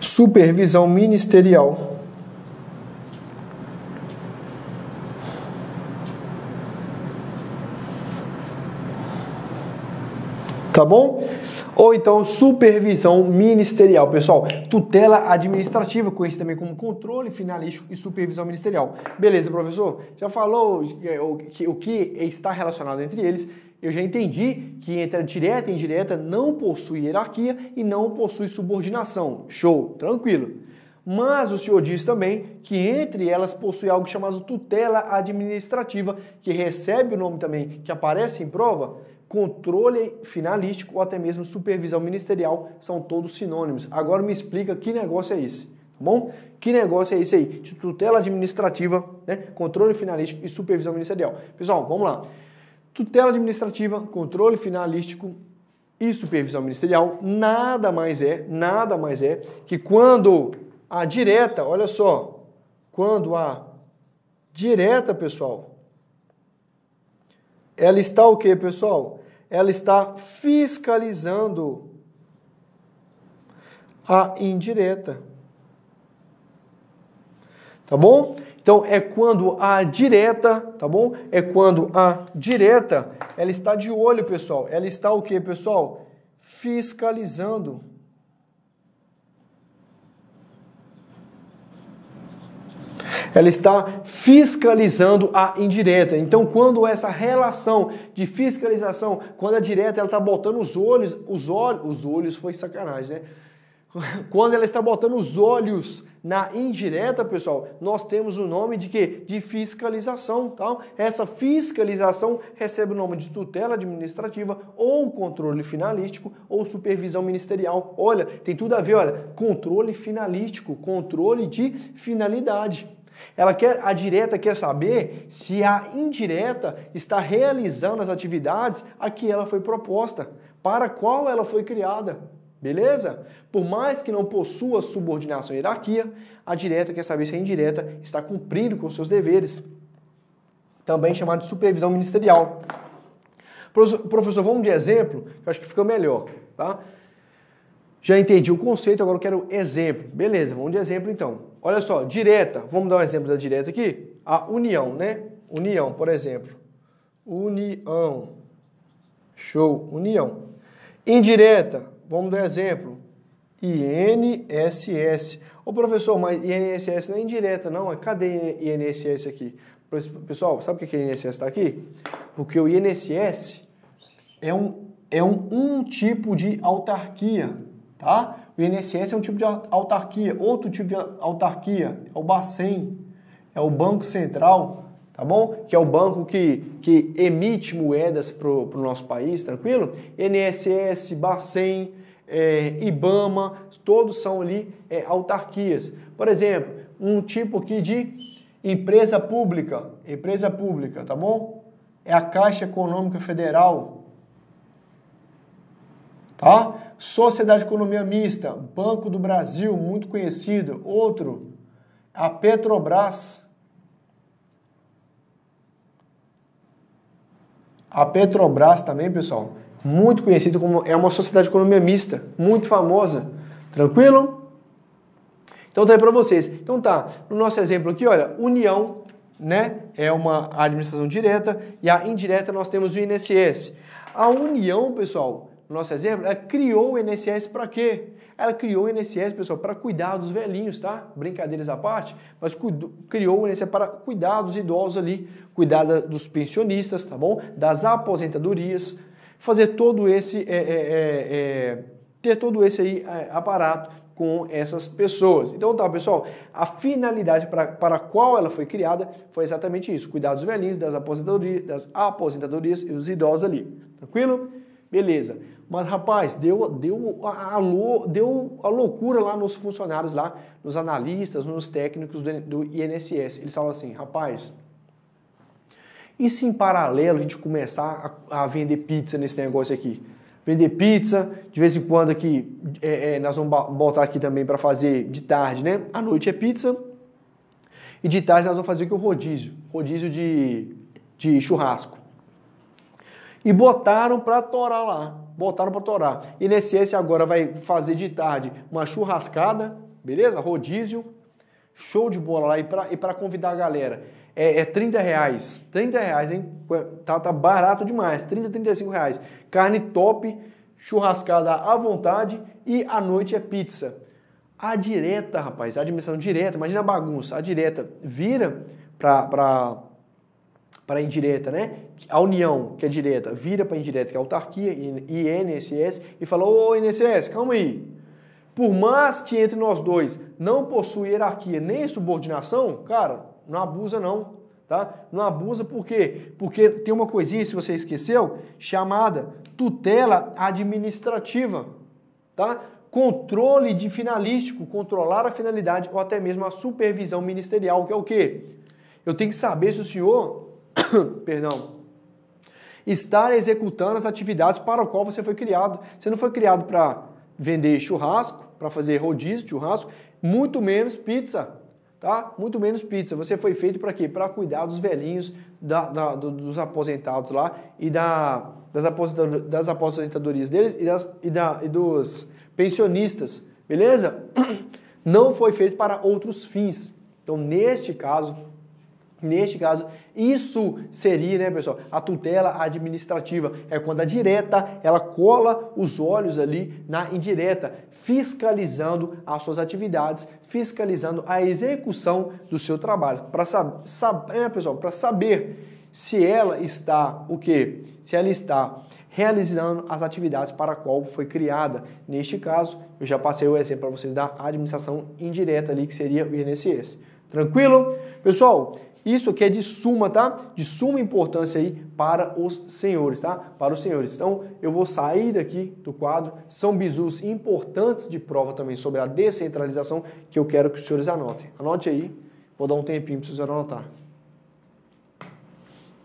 Supervisão ministerial. Tá bom? Ou então supervisão ministerial. Pessoal, tutela administrativa, conhece também como controle finalístico e supervisão ministerial. Beleza, professor? Já falou o que está relacionado entre eles. Eu já entendi que entre a direta e indireta não possui hierarquia e não possui subordinação. Show, tranquilo. Mas o senhor diz também que entre elas possui algo chamado tutela administrativa, que recebe o nome também, que aparece em prova, controle finalístico ou até mesmo supervisão ministerial, são todos sinônimos. Agora me explica que negócio é esse, tá bom? Que negócio é esse aí? De tutela administrativa, né? Controle finalístico e supervisão ministerial. Pessoal, vamos lá. Tutela administrativa, controle finalístico e supervisão ministerial nada mais é que quando a direta, olha só, quando a direta, pessoal, ela está o quê, pessoal? Ela está fiscalizando a indireta. Tá bom? Então, é quando a direta, tá bom? É quando a direta, ela está de olho, pessoal. Ela está o quê, pessoal? Fiscalizando. Ela está fiscalizando a indireta. Então, quando essa relação de fiscalização, quando a direta, ela está botando os olhos foi sacanagem, né? Quando ela está botando os olhos na indireta, pessoal, nós temos o nome de quê? De fiscalização, tá? Essa fiscalização recebe o nome de tutela administrativa ou controle finalístico ou supervisão ministerial. Olha, tem tudo a ver, olha, controle finalístico, controle de finalidade. A direta quer saber se a indireta está realizando as atividades a que ela foi proposta, para qual ela foi criada. Beleza? Por mais que não possua subordinação e hierarquia, a direta quer saber se a indireta está cumprindo com seus deveres. Também chamado de supervisão ministerial. Professor, vamos de exemplo? Eu acho que fica melhor, tá? Já entendi o conceito, agora eu quero exemplo. Beleza, vamos de exemplo então. Olha só, direta. Vamos dar um exemplo da direta aqui? A União, né? União, por exemplo. União. Show, União. Indireta. Vamos dar exemplo, INSS. Ô professor, mas INSS não é indireta não, cadê INSS aqui? Pessoal, sabe por que o INSS está aqui? Porque o INSS é um tipo de autarquia, tá? O INSS é um tipo de autarquia, outro tipo de autarquia é o BACEN, é o Banco Central, tá bom? Que é o banco que emite moedas para o nosso país, tranquilo? INSS, BACEN, IBAMA, todos são ali autarquias. Por exemplo, um tipo aqui de empresa pública, tá bom? É a Caixa Econômica Federal, tá? Sociedade de Economia Mista, Banco do Brasil, muito conhecido. Outro, a Petrobras. A Petrobras também, pessoal, muito conhecida como é uma sociedade de economia mista, muito famosa. Tranquilo? Então tá aí para vocês. Então tá, no nosso exemplo aqui, olha, União, né, é uma administração direta e a indireta nós temos o INSS. A União, pessoal, no nosso exemplo, ela criou o INSS para quê? Ela criou o INSS, pessoal, para cuidar dos velhinhos, tá? Brincadeiras à parte, mas criou o INSS para cuidar dos idosos ali, cuidar dos pensionistas, tá bom? Das aposentadorias, fazer todo esse, ter todo esse aí, aparato com essas pessoas. Então tá, pessoal, a finalidade para a qual ela foi criada foi exatamente isso, cuidar dos velhinhos, das aposentadorias e dos idosos ali, tranquilo? Beleza. Mas, rapaz, deu a loucura lá nos funcionários, lá, nos analistas, nos técnicos do INSS. Eles falam assim, rapaz, e se em paralelo a gente começar a vender pizza nesse negócio aqui? Vender pizza, de vez em quando aqui, nós vamos botar aqui também para fazer de tarde, né? À noite é pizza e de tarde nós vamos fazer aqui o rodízio de churrasco. E botaram para torar lá. Botaram para torar. INSS agora vai fazer de tarde uma churrascada, beleza? Rodízio, show de bola lá. E para convidar a galera, é R$30. R$30, hein? Tá barato demais. R$30, R$35. Carne top, churrascada à vontade e à noite é pizza. A direta, rapaz, a admissão direta, imagina a bagunça. A direta vira para a indireta, né? A União, que é direta, vira para a indireta, que é a autarquia, INSS, e fala, ô INSS, calma aí. Por mais que entre nós dois não possui hierarquia nem subordinação, cara, não abusa não, tá? Não abusa por quê? Porque tem uma coisinha, se você esqueceu, chamada tutela administrativa, tá? Controle de finalístico, controlar a finalidade ou até mesmo a supervisão ministerial, que é o quê? Eu tenho que saber se o senhor... Perdão. Estar executando as atividades para o qual você foi criado. Você não foi criado para vender churrasco, para fazer rodízio de churrasco, muito menos pizza, tá? Muito menos pizza. Você foi feito para quê? Para cuidar dos velhinhos, dos aposentados lá e das aposentadorias deles e dos pensionistas, beleza? Não foi feito para outros fins. Então, neste caso, isso seria, né, pessoal, a tutela administrativa. É quando a direta, ela cola os olhos ali na indireta, fiscalizando as suas atividades, fiscalizando a execução do seu trabalho. Para saber se ela está, o quê? Se ela está realizando as atividades para a qual foi criada. Neste caso, eu já passei o exemplo para vocês da administração indireta ali, que seria o INSS. Tranquilo? Pessoal, isso aqui é de suma, tá? De suma importância aí para os senhores, tá? Para os senhores. Então, eu vou sair daqui do quadro. São bizus importantes de prova também sobre a descentralização que eu quero que os senhores anotem. Anote aí. Vou dar um tempinho para os senhores anotar.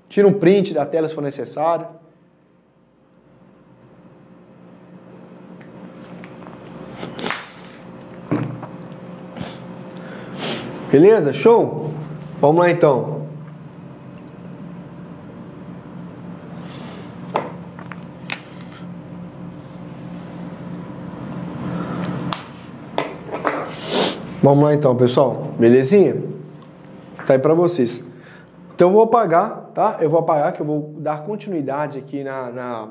Tira um print da tela se for necessário. Beleza? Show? Vamos lá, então. Vamos lá, então, pessoal. Belezinha? Tá aí pra vocês. Então, eu vou apagar, tá? Eu vou apagar, que eu vou dar continuidade aqui na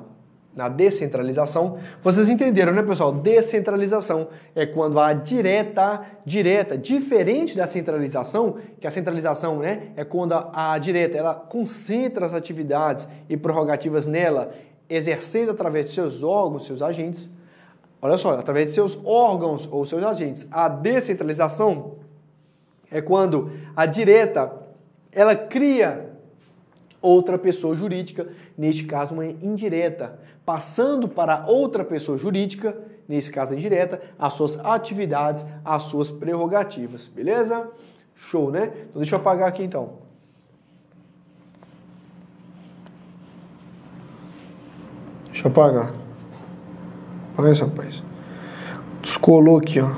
descentralização. Vocês entenderam, né, pessoal? Descentralização é quando a direta, diferente da centralização, que a centralização, né, é quando a direta, ela concentra as atividades e prerrogativas nela, exercendo através de seus órgãos, seus agentes. Olha só, através de seus órgãos ou seus agentes. A descentralização é quando a direta, ela cria outra pessoa jurídica, neste caso uma indireta, passando para outra pessoa jurídica, nesse caso indireta, as suas atividades, as suas prerrogativas, beleza? Show, né? Então deixa eu apagar aqui então. Deixa eu apagar. Olha, rapaz. Descolou aqui, ó.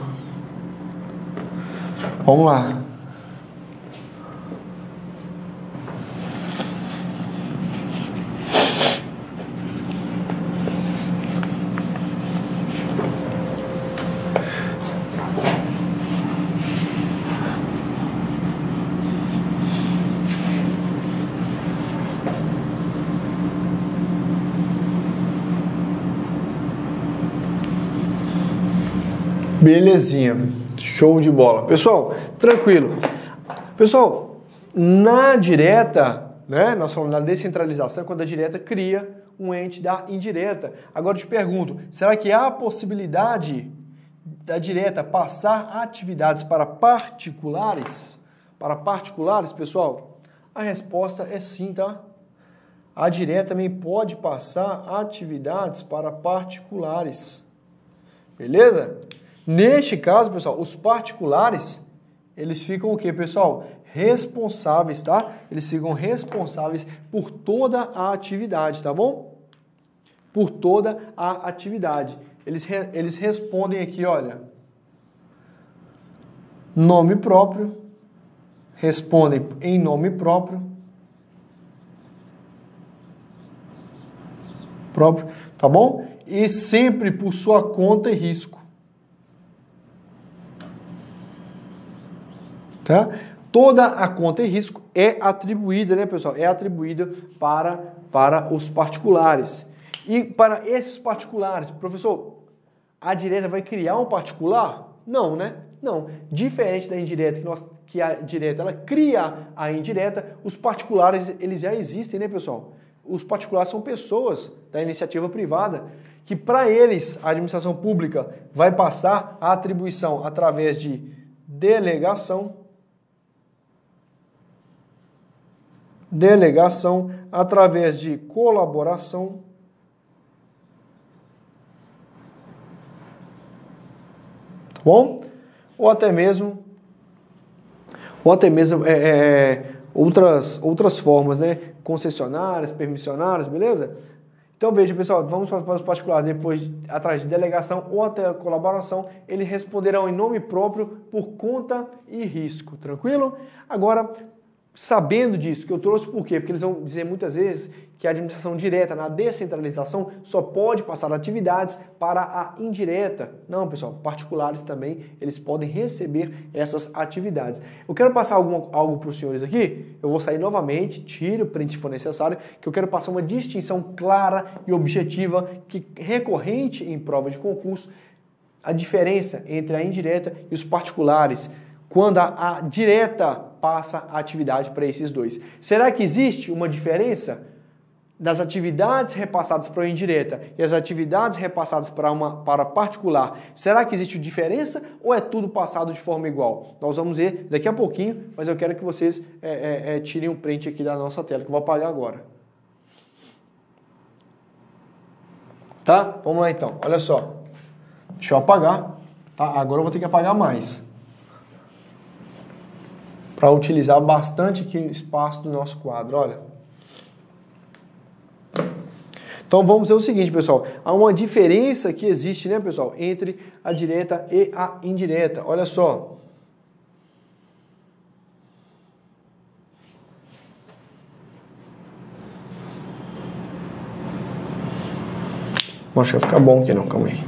Vamos lá. Belezinha, show de bola. Pessoal, tranquilo. Pessoal, na direta, né, nós falamos da descentralização, quando a direta cria um ente da indireta. Agora eu te pergunto, será que há a possibilidade da direta passar atividades para particulares? Para particulares, pessoal? A resposta é sim, tá? A direta também pode passar atividades para particulares. Beleza? Neste caso, pessoal, os particulares, eles ficam o quê, pessoal? Responsáveis, tá? Eles ficam responsáveis por toda a atividade, tá bom? Por toda a atividade. Eles respondem aqui, olha, nome próprio, respondem em nome próprio, tá bom? E sempre por sua conta e risco. Tá? Toda a conta e risco é atribuída, né, pessoal? É atribuída para os particulares. E para esses particulares, professor, a direta vai criar um particular? Não, né? Não. Diferente da indireta, que a direta ela cria a indireta, os particulares eles já existem, né, pessoal? Os particulares são pessoas da iniciativa privada, que para eles a administração pública vai passar a atribuição através de delegação, através de colaboração, tá bom? Ou até mesmo outras formas, né? Concessionárias, permissionárias, beleza? Então veja, pessoal, vamos para os particulares, depois, atrás de delegação ou até colaboração, eles responderão em nome próprio por conta e risco, tranquilo? Agora, sabendo disso, que eu trouxe por quê? Porque eles vão dizer muitas vezes que a administração direta na descentralização só pode passar atividades para a indireta. Não, pessoal, particulares também, eles podem receber essas atividades. Eu quero passar algo para os senhores aqui, eu vou sair novamente, tiro o print se for necessário, que eu quero passar uma distinção clara e objetiva que recorrente em prova de concurso, a diferença entre a indireta e os particulares. Quando a direta passa a atividade para esses dois. Será que existe uma diferença das atividades repassadas para a indireta e as atividades repassadas para particular? Será que existe diferença ou é tudo passado de forma igual? Nós vamos ver daqui a pouquinho, mas eu quero que vocês tirem um print aqui da nossa tela, que eu vou apagar agora. Tá? Vamos lá então, olha só. Deixa eu apagar, tá? Agora eu vou ter que apagar mais, para utilizar bastante aqui o espaço do nosso quadro, olha. Então vamos ver o seguinte, pessoal, há uma diferença que existe, né, pessoal, entre a direta e a indireta, olha só. Acho que vai ficar bom aqui não, calma aí.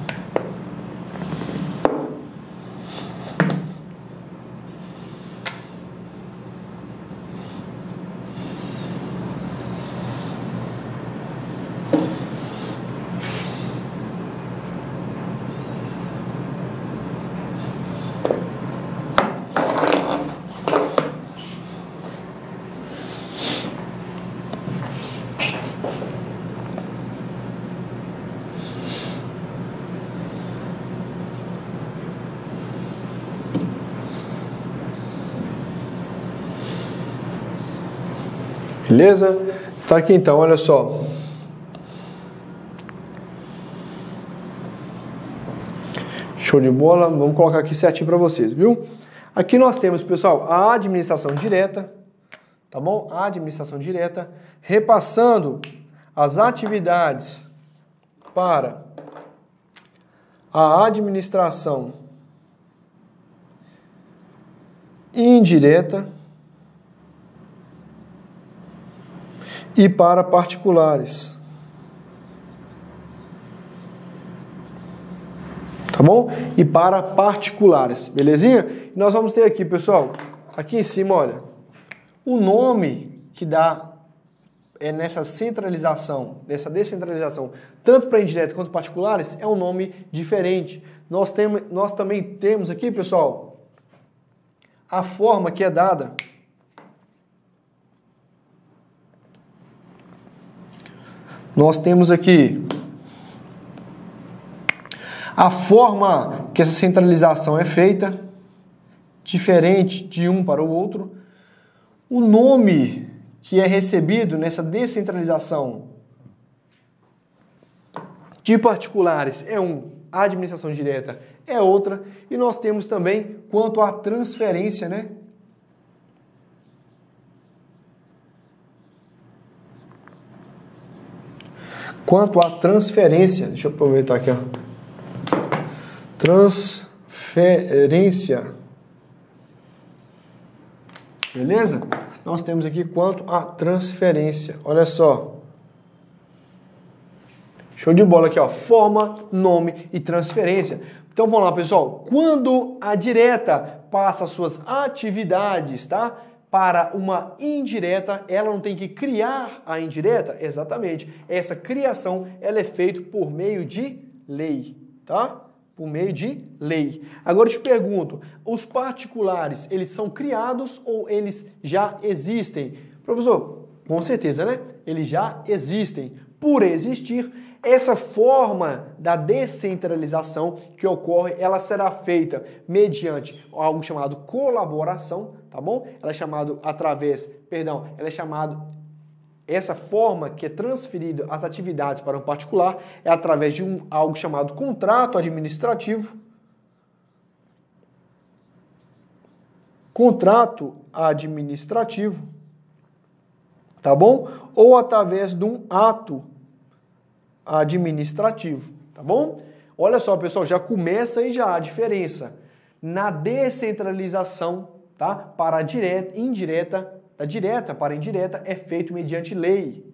Beleza? Tá aqui então, olha só. Show de bola, vamos colocar aqui certinho para vocês, viu? Aqui nós temos, pessoal, a administração direta, tá bom? A administração direta repassando as atividades para a administração indireta e para particulares. Tá bom? E para particulares, belezinha? E nós vamos ter aqui, pessoal, aqui em cima, olha, o nome que dá é nessa centralização, nessa descentralização, tanto para indireto quanto particulares, é um nome diferente. Nós também temos aqui, pessoal, a forma que é dada a forma que essa centralização é feita, diferente de um para o outro, o nome que é recebido nessa descentralização de particulares é um, a administração direta é outra, e nós temos também quanto à transferência, né? Quanto à transferência, deixa eu aproveitar aqui, ó. Transferência. Beleza? Nós temos aqui quanto à transferência. Olha só. Show de bola aqui, ó. Forma, nome e transferência. Então vamos lá, pessoal. Quando a direta passa suas atividades, tá? Para uma indireta, ela não tem que criar a indireta? Exatamente. Essa criação, ela é feita por meio de lei, tá? Por meio de lei. Agora eu te pergunto, os particulares, eles são criados ou eles já existem? Professor, com certeza, né? Eles já existem. Por existir, essa forma da descentralização que ocorre, ela será feita mediante algo chamado colaboração, tá bom? Ela é chamada essa forma que é transferida as atividades para um particular é através de algo chamado contrato administrativo. Contrato administrativo, tá bom? Ou através de um ato administrativo, tá bom? Olha só, pessoal, já começa aí já a diferença. Na descentralização, tá? Para a direta, indireta, da direta para a indireta é feito mediante lei.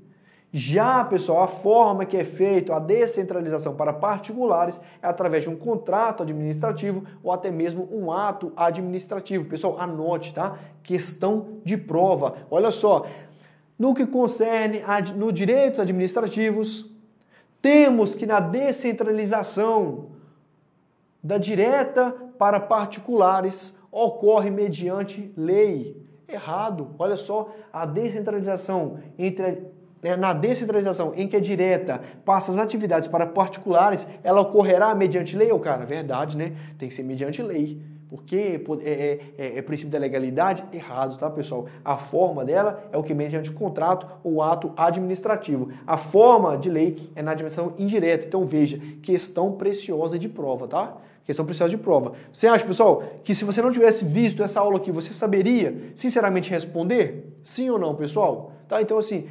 Já, pessoal, a forma que é feito a descentralização para particulares é através de um contrato administrativo ou até mesmo um ato administrativo. Pessoal, anote, tá? Questão de prova. Olha só, no que concerne no direitos administrativos, temos que na descentralização da direta para particulares ocorre mediante lei. Errado. Olha só, a descentralização na descentralização em que a direta passa as atividades para particulares, ela ocorrerá mediante lei, ô cara? Verdade, né? Tem que ser mediante lei. Porque é princípio da legalidade? Errado, tá, pessoal? A forma dela é o que? Mediante contrato ou ato administrativo. A forma de lei é na dimensão indireta. Então, veja, questão preciosa de prova, tá? Questão preciosa de prova. Você acha, pessoal, que se você não tivesse visto essa aula aqui, você saberia, sinceramente, responder? Sim ou não, pessoal? Tá? Então, assim,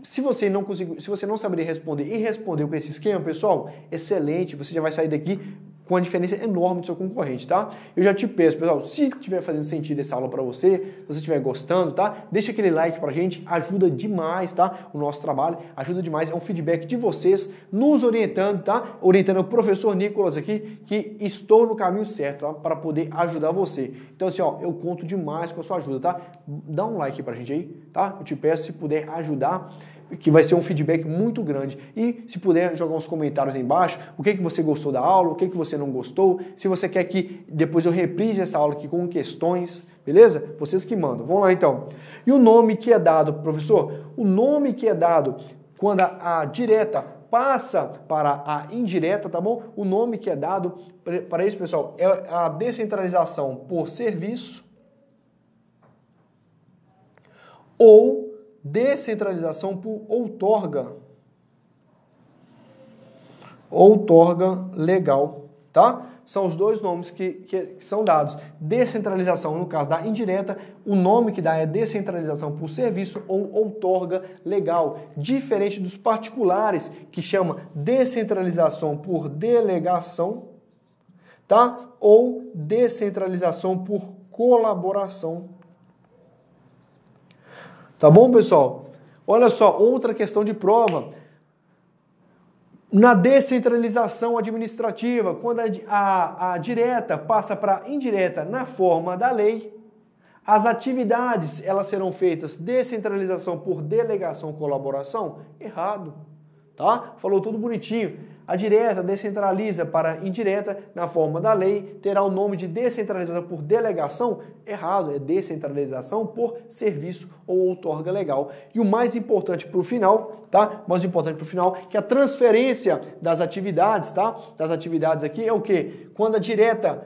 se você não saberia responder e respondeu com esse esquema, pessoal, excelente, você já vai sair daqui com uma diferença enorme do seu concorrente, tá? Eu já te peço, pessoal, se tiver fazendo sentido essa aula para você, se você estiver gostando, tá? Deixa aquele like pra gente, ajuda demais, tá? O nosso trabalho ajuda demais, é um feedback de vocês nos orientando, tá? Orientando o professor Nicolas aqui, que estou no caminho certo, tá? Para poder ajudar você. Então, assim, ó, eu conto demais com a sua ajuda, tá? Dá um like pra gente aí, tá? Eu te peço, se puder ajudar, que vai ser um feedback muito grande. E se puder jogar uns comentários aí embaixo, o que você gostou da aula, o que você não gostou, se você quer que depois eu reprise essa aula aqui com questões, beleza? Vocês que mandam. Vamos lá então. E o nome que é dado, professor? O nome que é dado quando a direta passa para a indireta, tá bom? O nome que é dado para isso, pessoal, é a descentralização por serviço ou descentralização por outorga legal, tá? São os dois nomes que são dados. Descentralização, no caso da indireta, o nome que dá é descentralização por serviço ou outorga legal. Diferente dos particulares, que chama descentralização por delegação, tá? Ou descentralização por colaboração. Tá bom, pessoal? Olha só, outra questão de prova. Na descentralização administrativa, quando a direta passa para a indireta na forma da lei, as atividades elas serão feitas descentralização por delegação colaboração? Errado, tá? Falou tudo bonitinho. A direta descentraliza para a indireta na forma da lei, terá o nome de descentralização por delegação? Errado, é descentralização por serviço ou outorga legal. E o mais importante para o final, tá? O mais importante para o final, que a transferência das atividades, tá? Das atividades aqui é o quê? Quando a direta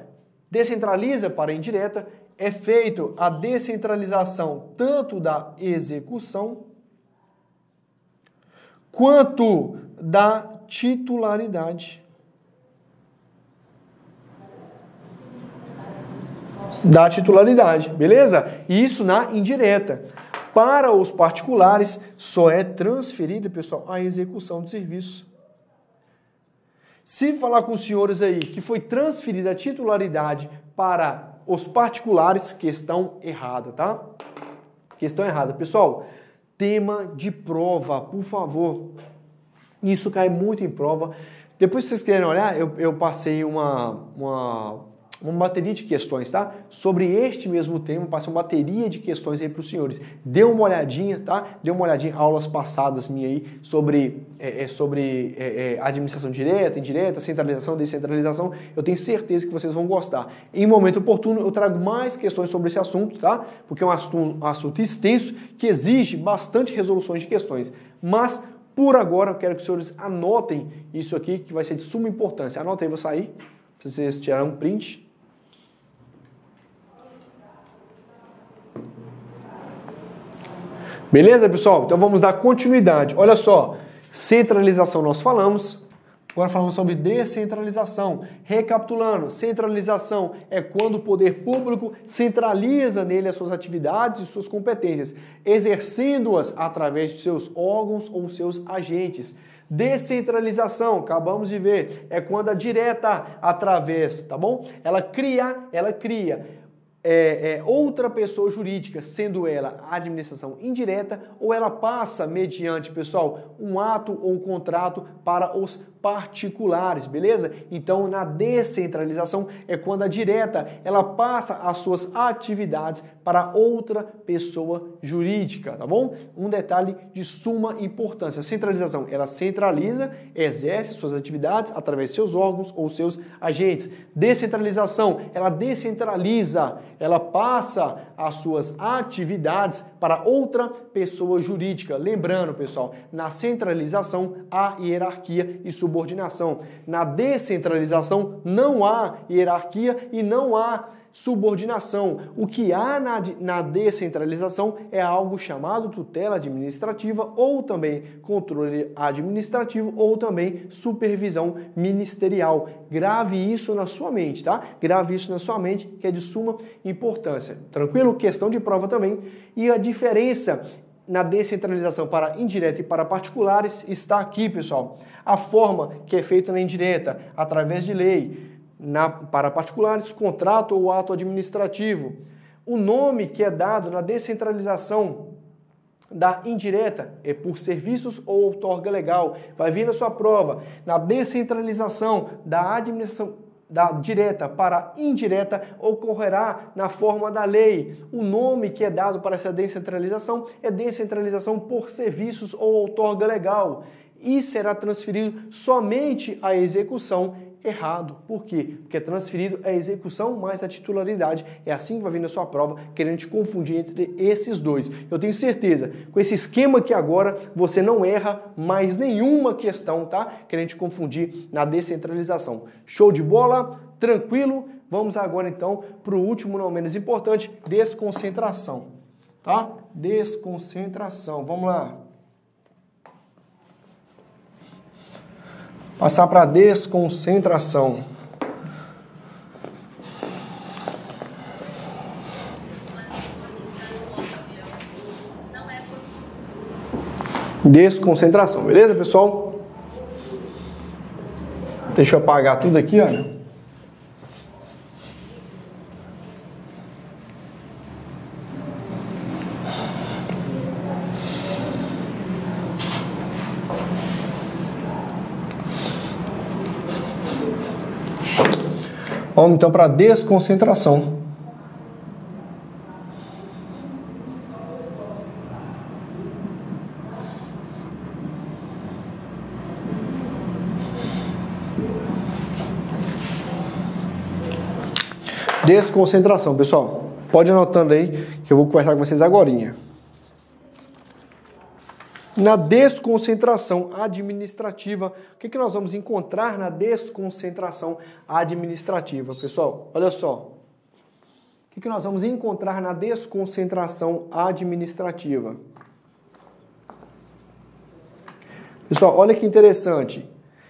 descentraliza para a indireta, é feito a descentralização tanto da execução quanto da titularidade beleza? Isso na indireta. Para os particulares, só é transferida, pessoal, a execução do serviço. Se falar com os senhores aí que foi transferida a titularidade para os particulares, questão errada, tá? Questão errada. Pessoal, tema de prova, por favor. Isso cai muito em prova. Depois, se vocês quiserem olhar, eu passei uma bateria de questões, tá? Sobre este mesmo tema, passei uma bateria de questões aí para os senhores. Dê uma olhadinha, tá? Dê uma olhadinha, aulas passadas minha aí, sobre, administração direta, indireta, centralização, descentralização. Eu tenho certeza que vocês vão gostar. Em momento oportuno, eu trago mais questões sobre esse assunto, tá? Porque é um assunto extenso que exige bastante resoluções de questões. Mas, por agora, eu quero que os senhores anotem isso aqui, que vai ser de suma importância. Anotem, vou sair, para vocês tirarem um print. Beleza, pessoal? Então vamos dar continuidade. Olha só, centralização nós falamos, agora falamos sobre descentralização. Recapitulando, centralização é quando o poder público centraliza nele as suas atividades e suas competências, exercendo-as através de seus órgãos ou seus agentes. Descentralização, acabamos de ver, é quando a direta, através, tá bom? Ela cria outra pessoa jurídica, sendo ela a administração indireta, ou ela passa mediante, pessoal, um ato ou um contrato para os particulares, beleza? Então, na descentralização é quando a direta, ela passa as suas atividades para outra pessoa jurídica, tá bom? Um detalhe de suma importância. A centralização, ela centraliza, exerce suas atividades através de seus órgãos ou seus agentes. Descentralização, ela descentraliza, ela passa as suas atividades para outra pessoa jurídica. Lembrando, pessoal, na centralização há hierarquia e subordinação. Na descentralização não há hierarquia e não há subordinação. O que há na descentralização é algo chamado tutela administrativa ou também controle administrativo ou também supervisão ministerial. Grave isso na sua mente, tá? Grave isso na sua mente, que é de suma importância. Tranquilo? Questão de prova também. E a diferença na descentralização para indireta e para particulares está aqui, pessoal. A forma que é feita na indireta, através de lei. Para particulares, contrato ou ato administrativo. O nome que é dado na descentralização da indireta é por serviços ou outorga legal. Vai vir na sua prova. Na descentralização da administração da direta para indireta ocorrerá na forma da lei. O nome que é dado para essa descentralização é descentralização por serviços ou outorga legal e será transferido somente à execução. Errado. Por quê? Porque é transferido a execução mais a titularidade. É assim que vai vir na sua prova, querendo te confundir entre esses dois. Eu tenho certeza, com esse esquema aqui agora, você não erra mais nenhuma questão, tá? Querendo te confundir na descentralização. Show de bola? Tranquilo? Vamos agora, então, para o último, não menos importante, desconcentração. tá? Desconcentração. Vamos lá. Passar para desconcentração. Desconcentração, beleza, pessoal? Deixa eu apagar tudo aqui, olha. Vamos então para desconcentração. Desconcentração, pessoal. Pode anotando aí que eu vou conversar com vocês agorinha. Na desconcentração administrativa, o que nós vamos encontrar na desconcentração administrativa, pessoal? Olha só. O que nós vamos encontrar na desconcentração administrativa? Pessoal, olha que interessante.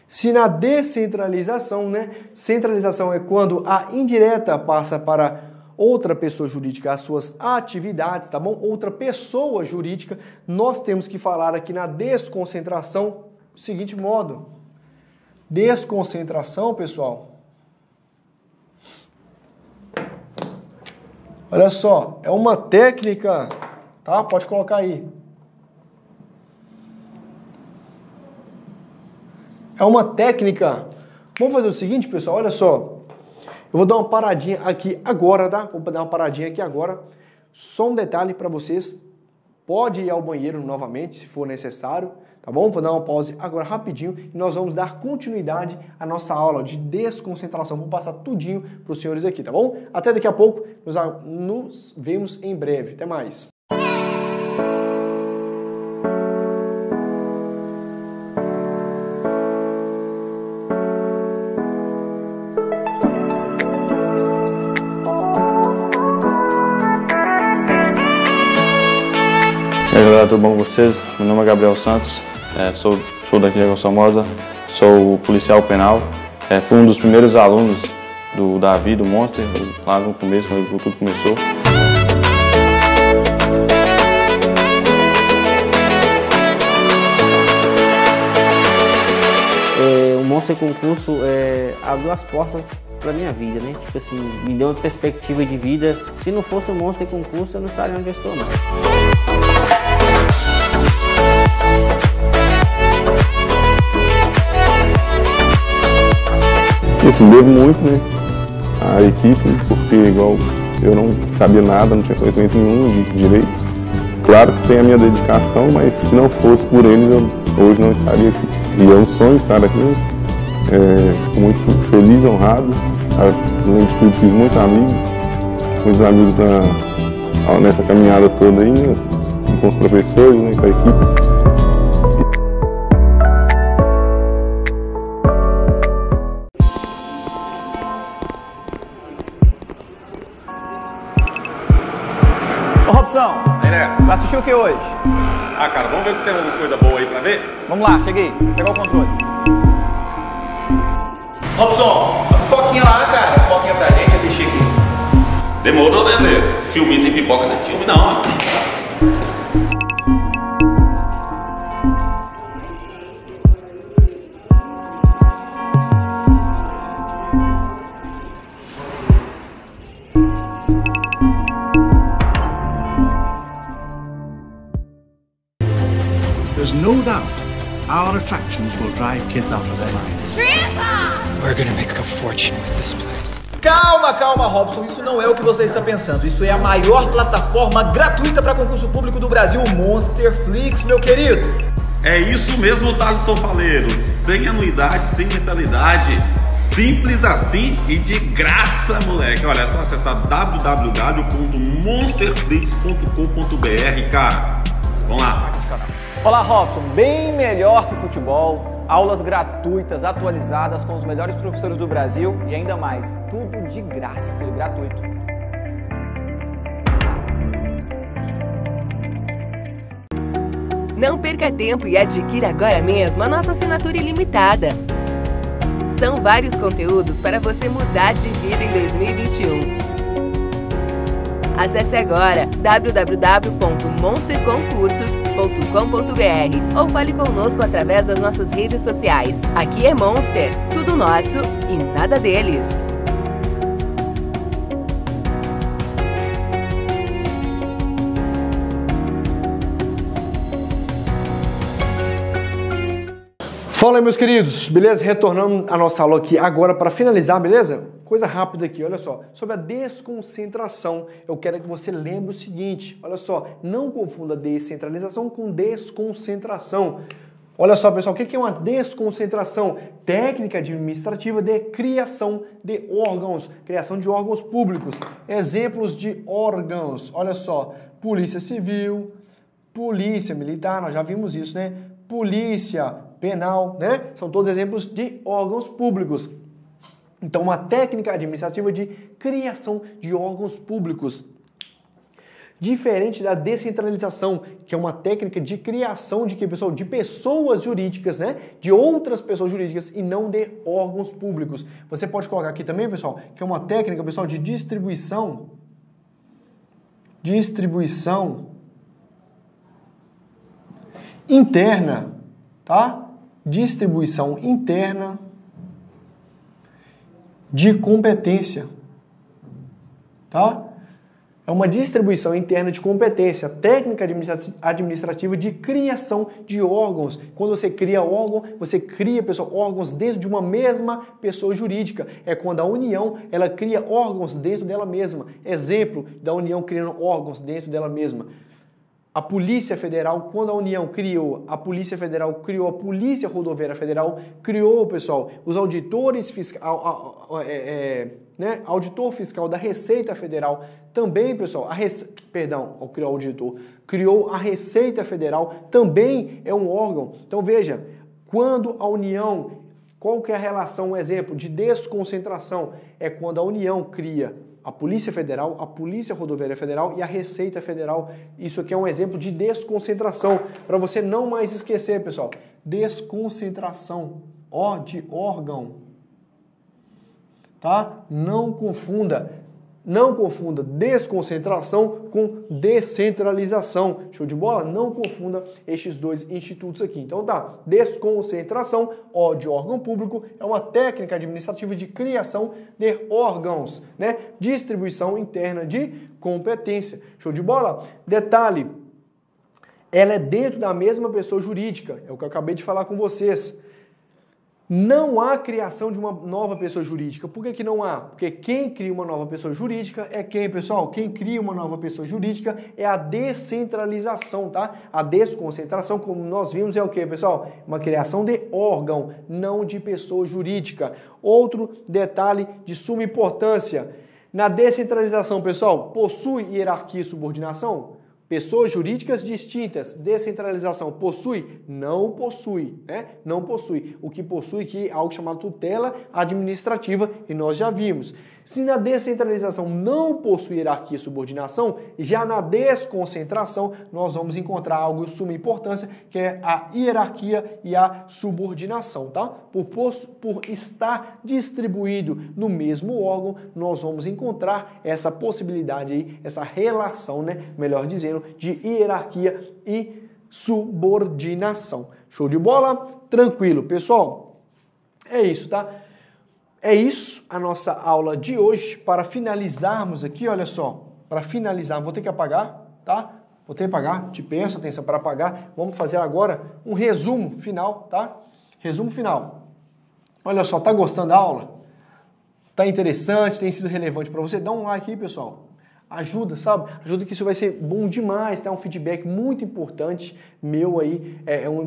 Se na descentralização, né? Centralização é quando a indireta passa para outra pessoa jurídica, as suas atividades, tá bom? Outra pessoa jurídica, nós temos que falar aqui na desconcentração do seguinte modo. Desconcentração, pessoal. Olha só, é uma técnica, tá? Pode colocar aí. É uma técnica. Vamos fazer o seguinte, pessoal, olha só. Eu vou dar uma paradinha aqui agora, tá? Vou dar uma paradinha aqui agora. Só um detalhe para vocês. Pode ir ao banheiro novamente, se for necessário, tá bom? Vou dar uma pause agora rapidinho e nós vamos dar continuidade à nossa aula de desconcentração. Vou passar tudinho para os senhores aqui, tá bom? Até daqui a pouco. Nos vemos em breve. Até mais. Tudo bom com vocês? Meu nome é Gabriel Santos, sou daqui de Água Formosa, sou policial penal, fui um dos primeiros alunos do Davi, do Monster, lá no começo, quando tudo começou. O Monster Concurso abriu as portas para minha vida, né? Tipo assim, me deu uma perspectiva de vida. Se não fosse o Monster Concurso, eu não estaria onde eu estou, não. Assim, devo muito, né, a equipe, porque igual eu não sabia nada, não tinha conhecimento nenhum de direito. Claro que tem a minha dedicação, mas se não fosse por eles, eu hoje não estaria aqui. E é um sonho estar aqui, fico muito feliz, honrado. Além de tudo, fiz muitos amigos nessa caminhada toda aí, né, com os professores, né, com a equipe. Vai assistir o que hoje? Ah, cara, vamos ver que tem alguma coisa boa aí pra ver? Vamos lá, cheguei. Pegar o controle. Robson, a pipoquinha lá, cara. A pipoquinha pra gente assistir aqui. Demorou, né, Lê? Filme sem pipoca não é filme, não. No doubt, our attractions will drive kids out of their minds. Grandpa! We're gonna make a fortune with this place. Calma, calma, Robson. Isso não é o que você está pensando. Isso é a maior plataforma gratuita para concurso público do Brasil, Monsterflix, meu querido. É isso mesmo, Tadson Faleiros. Sem anuidade, sem mensalidade. Simples assim e de graça, moleque. Olha, é só acessar www.monsterflix.com.br, cara. Vamos lá. Olá, Robson, bem melhor que futebol, aulas gratuitas, atualizadas com os melhores professores do Brasil e ainda mais, tudo de graça, filho, gratuito. Não perca tempo e adquira agora mesmo a nossa assinatura ilimitada. São vários conteúdos para você mudar de vida em 2021. Acesse agora www.monsterconcursos.com.br ou fale conosco através das nossas redes sociais. Aqui é Monster, tudo nosso e nada deles. Fala aí, meus queridos, beleza? Retornando a nossa aula aqui agora para finalizar, beleza? Coisa rápida aqui, olha só. Sobre a desconcentração, eu quero que você lembre o seguinte, olha só, não confunda descentralização com desconcentração. Olha só, pessoal, o que é uma desconcentração? Técnica administrativa de criação de órgãos, criação de órgãos públicos. Exemplos de órgãos, olha só, Polícia Civil, Polícia Militar, nós já vimos isso, né? Polícia Penal, né? São todos exemplos de órgãos públicos. Então, uma técnica administrativa de criação de órgãos públicos. Diferente da descentralização, que é uma técnica de criação de que, pessoal? De pessoas jurídicas, né? De outras pessoas jurídicas e não de órgãos públicos. Você pode colocar aqui também, pessoal, que é uma técnica, pessoal, de distribuição interna, tá? Distribuição interna de competência, tá? É uma distribuição interna de competência, técnica administrativa de criação de órgãos. Quando você cria órgão, você cria, pessoal, órgãos dentro de uma mesma pessoa jurídica. É quando a União, ela cria órgãos dentro dela mesma. Exemplo da União criando órgãos dentro dela mesma. A Polícia Federal, quando a União criou, a Polícia Federal criou a Polícia Rodoviária Federal, criou, pessoal, os auditores fiscal, né? Auditor fiscal da Receita Federal também, pessoal, criou o auditor, criou a Receita Federal, também é um órgão. Então veja, quando a União, qual que é a relação, um exemplo de desconcentração? É quando a União cria a Polícia Federal, a Polícia Rodoviária Federal e a Receita Federal. Isso aqui é um exemplo de desconcentração, para você não mais esquecer, pessoal. Desconcentração, ó, de órgão, tá? Não confunda desconcentração com descentralização. Show de bola? Não confunda estes dois institutos aqui. Então tá, desconcentração, ó, de órgão público, é uma técnica administrativa de criação de órgãos, né? Distribuição interna de competência. Show de bola? Detalhe, ela é dentro da mesma pessoa jurídica, é o que eu acabei de falar com vocês. Não há criação de uma nova pessoa jurídica. Por que que não há? Porque quem cria uma nova pessoa jurídica é quem, pessoal? Quem cria uma nova pessoa jurídica é a descentralização, tá? A desconcentração, como nós vimos, é o que, pessoal? Uma criação de órgão, não de pessoa jurídica. Outro detalhe de suma importância. Na descentralização, pessoal, possui hierarquia e subordinação? Pessoas jurídicas distintas. Descentralização possui? Não possui, né? Não possui. O que possui aqui é algo chamado tutela administrativa, e nós já vimos. Se na descentralização não possui hierarquia e subordinação, já na desconcentração nós vamos encontrar algo de suma importância, que é a hierarquia e a subordinação, tá? Por estar distribuído no mesmo órgão, nós vamos encontrar essa possibilidade aí, essa relação, né? Melhor dizendo, de hierarquia e subordinação. Show de bola? Tranquilo, pessoal? É isso, tá? É isso a nossa aula de hoje. Para finalizarmos aqui, olha só, para finalizar, vou ter que apagar, tá? Vou ter que apagar, te peço atenção para apagar. Vamos fazer agora um resumo final, tá? Resumo final. Olha só, tá gostando da aula? Tá interessante, tem sido relevante para você? Dá um like aí, pessoal. Ajuda, sabe? Ajuda, que isso vai ser bom demais, tá? Um feedback muito importante meu aí, um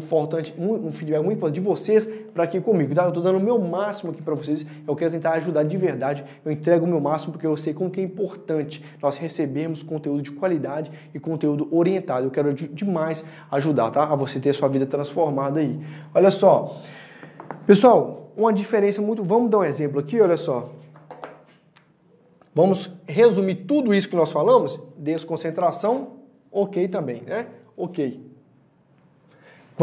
feedback muito importante de vocês para aqui comigo, tá? Eu tô dando o meu máximo aqui para vocês, eu quero tentar ajudar de verdade, eu entrego o meu máximo porque eu sei como que é importante nós recebermos conteúdo de qualidade e conteúdo orientado. Eu quero demais ajudar, tá? A você ter a sua vida transformada aí. Olha só, pessoal, uma diferença muito... Vamos dar um exemplo aqui, olha só. Vamos resumir tudo isso que nós falamos? Desconcentração, ok também, né? Ok.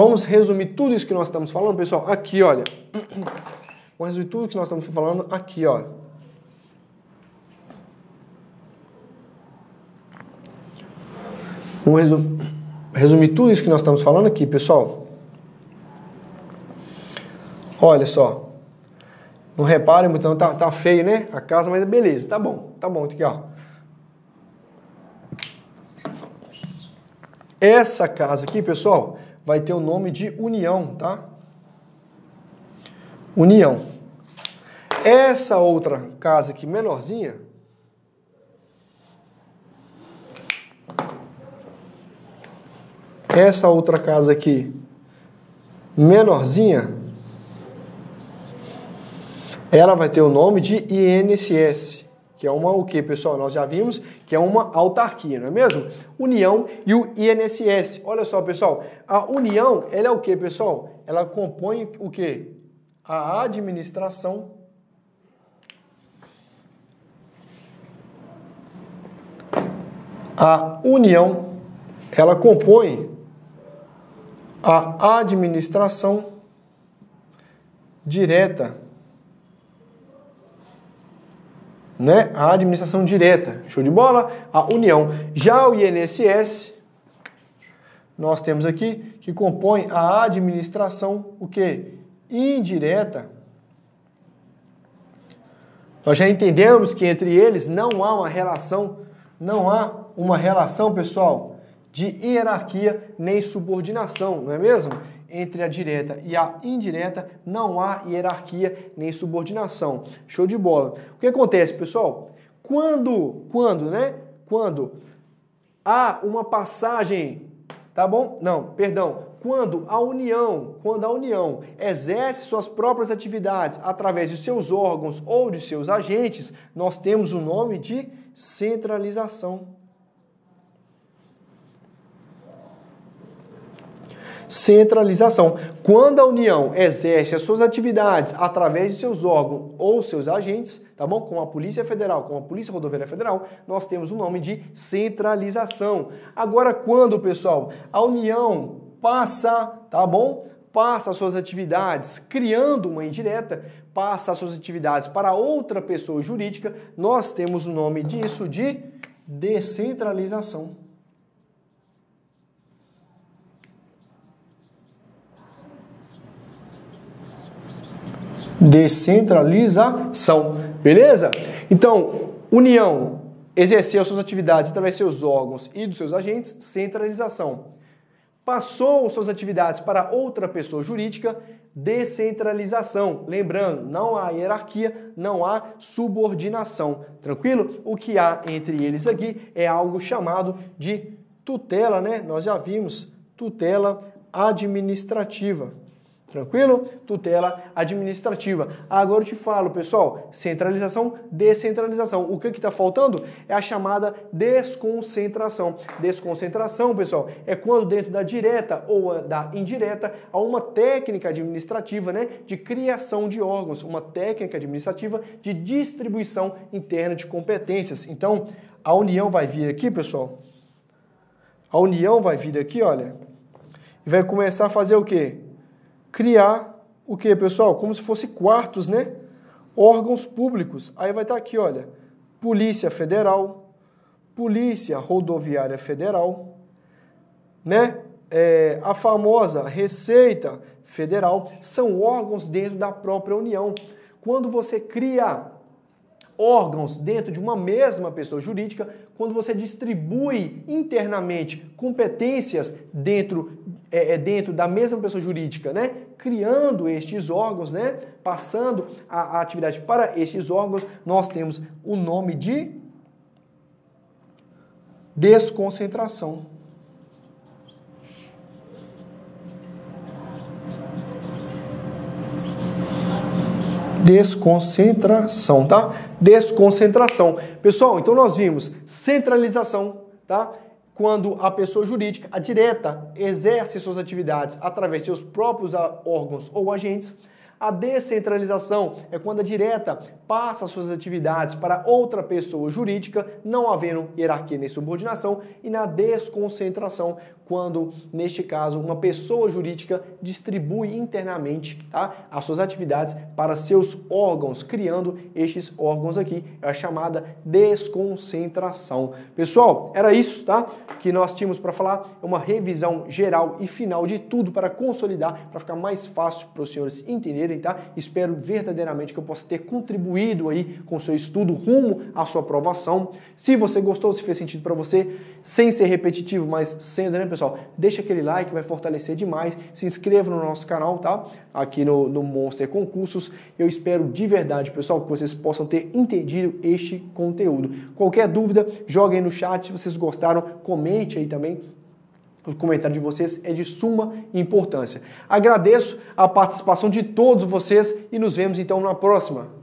Vamos resumir tudo isso que nós estamos falando, pessoal, aqui, olha. Vamos resumir tudo que nós estamos falando aqui, olha. Vamos resumir tudo isso que nós estamos falando aqui, pessoal. Olha só. Não reparem, então tá feio, né? A casa, mas beleza, tá bom. Tá bom, aqui, ó. Essa casa aqui, pessoal, vai ter o nome de União, tá? União. Essa outra casa aqui, menorzinha, essa outra casa aqui, menorzinha, ela vai ter o nome de INSS, que é uma o quê, pessoal? Nós já vimos que é uma autarquia, não é mesmo? União e o INSS. Olha só, pessoal, a União, ela é o quê, pessoal? Ela compõe o quê? A administração a União, ela compõe a administração direta, né? A administração direta, show de bola, a União. Já o INSS, nós temos aqui que compõe a administração o quê? Indireta. Nós já entendemos que entre eles não há uma relação, pessoal, de hierarquia nem subordinação, não é mesmo? Entre a direta e a indireta não há hierarquia nem subordinação. Show de bola. O que acontece, pessoal? Quando há uma passagem, tá bom? Não, perdão. Quando a União exerce suas próprias atividades através de seus órgãos ou de seus agentes, nós temos o nome de centralização. Centralização. Quando a União exerce as suas atividades através de seus órgãos ou seus agentes, tá bom? Com a Polícia Federal, com a Polícia Rodoviária Federal, nós temos o nome de centralização. Agora, quando, pessoal, a União passa, tá bom? Passa as suas atividades criando uma indireta, passa as suas atividades para outra pessoa jurídica, nós temos o nome disso de descentralização. Descentralização, beleza? Então, União exerceu suas atividades através de seus órgãos e dos seus agentes, centralização. Passou suas atividades para outra pessoa jurídica, descentralização. Lembrando, não há hierarquia, não há subordinação, tranquilo? O que há entre eles aqui é algo chamado de tutela, né? Nós já vimos, tutela administrativa. Tranquilo? Tutela administrativa. Agora eu te falo, pessoal, centralização, descentralização. O que está faltando é a chamada desconcentração. Desconcentração, pessoal, é quando dentro da direta ou da indireta há uma técnica administrativa, né, de criação de órgãos, uma técnica administrativa de distribuição interna de competências. Então, a União vai vir aqui, pessoal, a União vai vir aqui, olha, e vai começar a fazer o quê? Criar o que, pessoal? Como se fosse quartos, né? Órgãos públicos. Aí vai estar aqui, olha, Polícia Federal, Polícia Rodoviária Federal, né? A famosa Receita Federal, são órgãos dentro da própria União. Quando você cria órgãos dentro de uma mesma pessoa jurídica, quando você distribui internamente competências dentro da mesma pessoa jurídica, né? Criando estes órgãos, né? Passando a atividade para estes órgãos, nós temos o nome de desconcentração. Desconcentração, tá? Desconcentração. Pessoal, então nós vimos centralização, tá? Quando a pessoa jurídica, a direta, exerce suas atividades através de seus próprios órgãos ou agentes. A descentralização é quando a direta passa suas atividades para outra pessoa jurídica, não havendo hierarquia nem subordinação, e na desconcentração, quando, neste caso, uma pessoa jurídica distribui internamente, tá, as suas atividades para seus órgãos, criando estes órgãos aqui, é a chamada desconcentração. Pessoal, era isso, tá, que nós tínhamos para falar, uma revisão geral e final de tudo para consolidar, para ficar mais fácil para os senhores entenderem, tá? Espero verdadeiramente que eu possa ter contribuído aí com o seu estudo rumo à sua aprovação. Se você gostou, se fez sentido para você, sem ser repetitivo, mas sendo, né, pessoal? Pessoal, deixa aquele like, vai fortalecer demais, se inscreva no nosso canal, tá? Aqui no Monster Concursos. Eu espero de verdade, pessoal, que vocês possam ter entendido este conteúdo. Qualquer dúvida, joga aí no chat, se vocês gostaram, comente aí também. O comentário de vocês é de suma importância. Agradeço a participação de todos vocês e nos vemos então na próxima.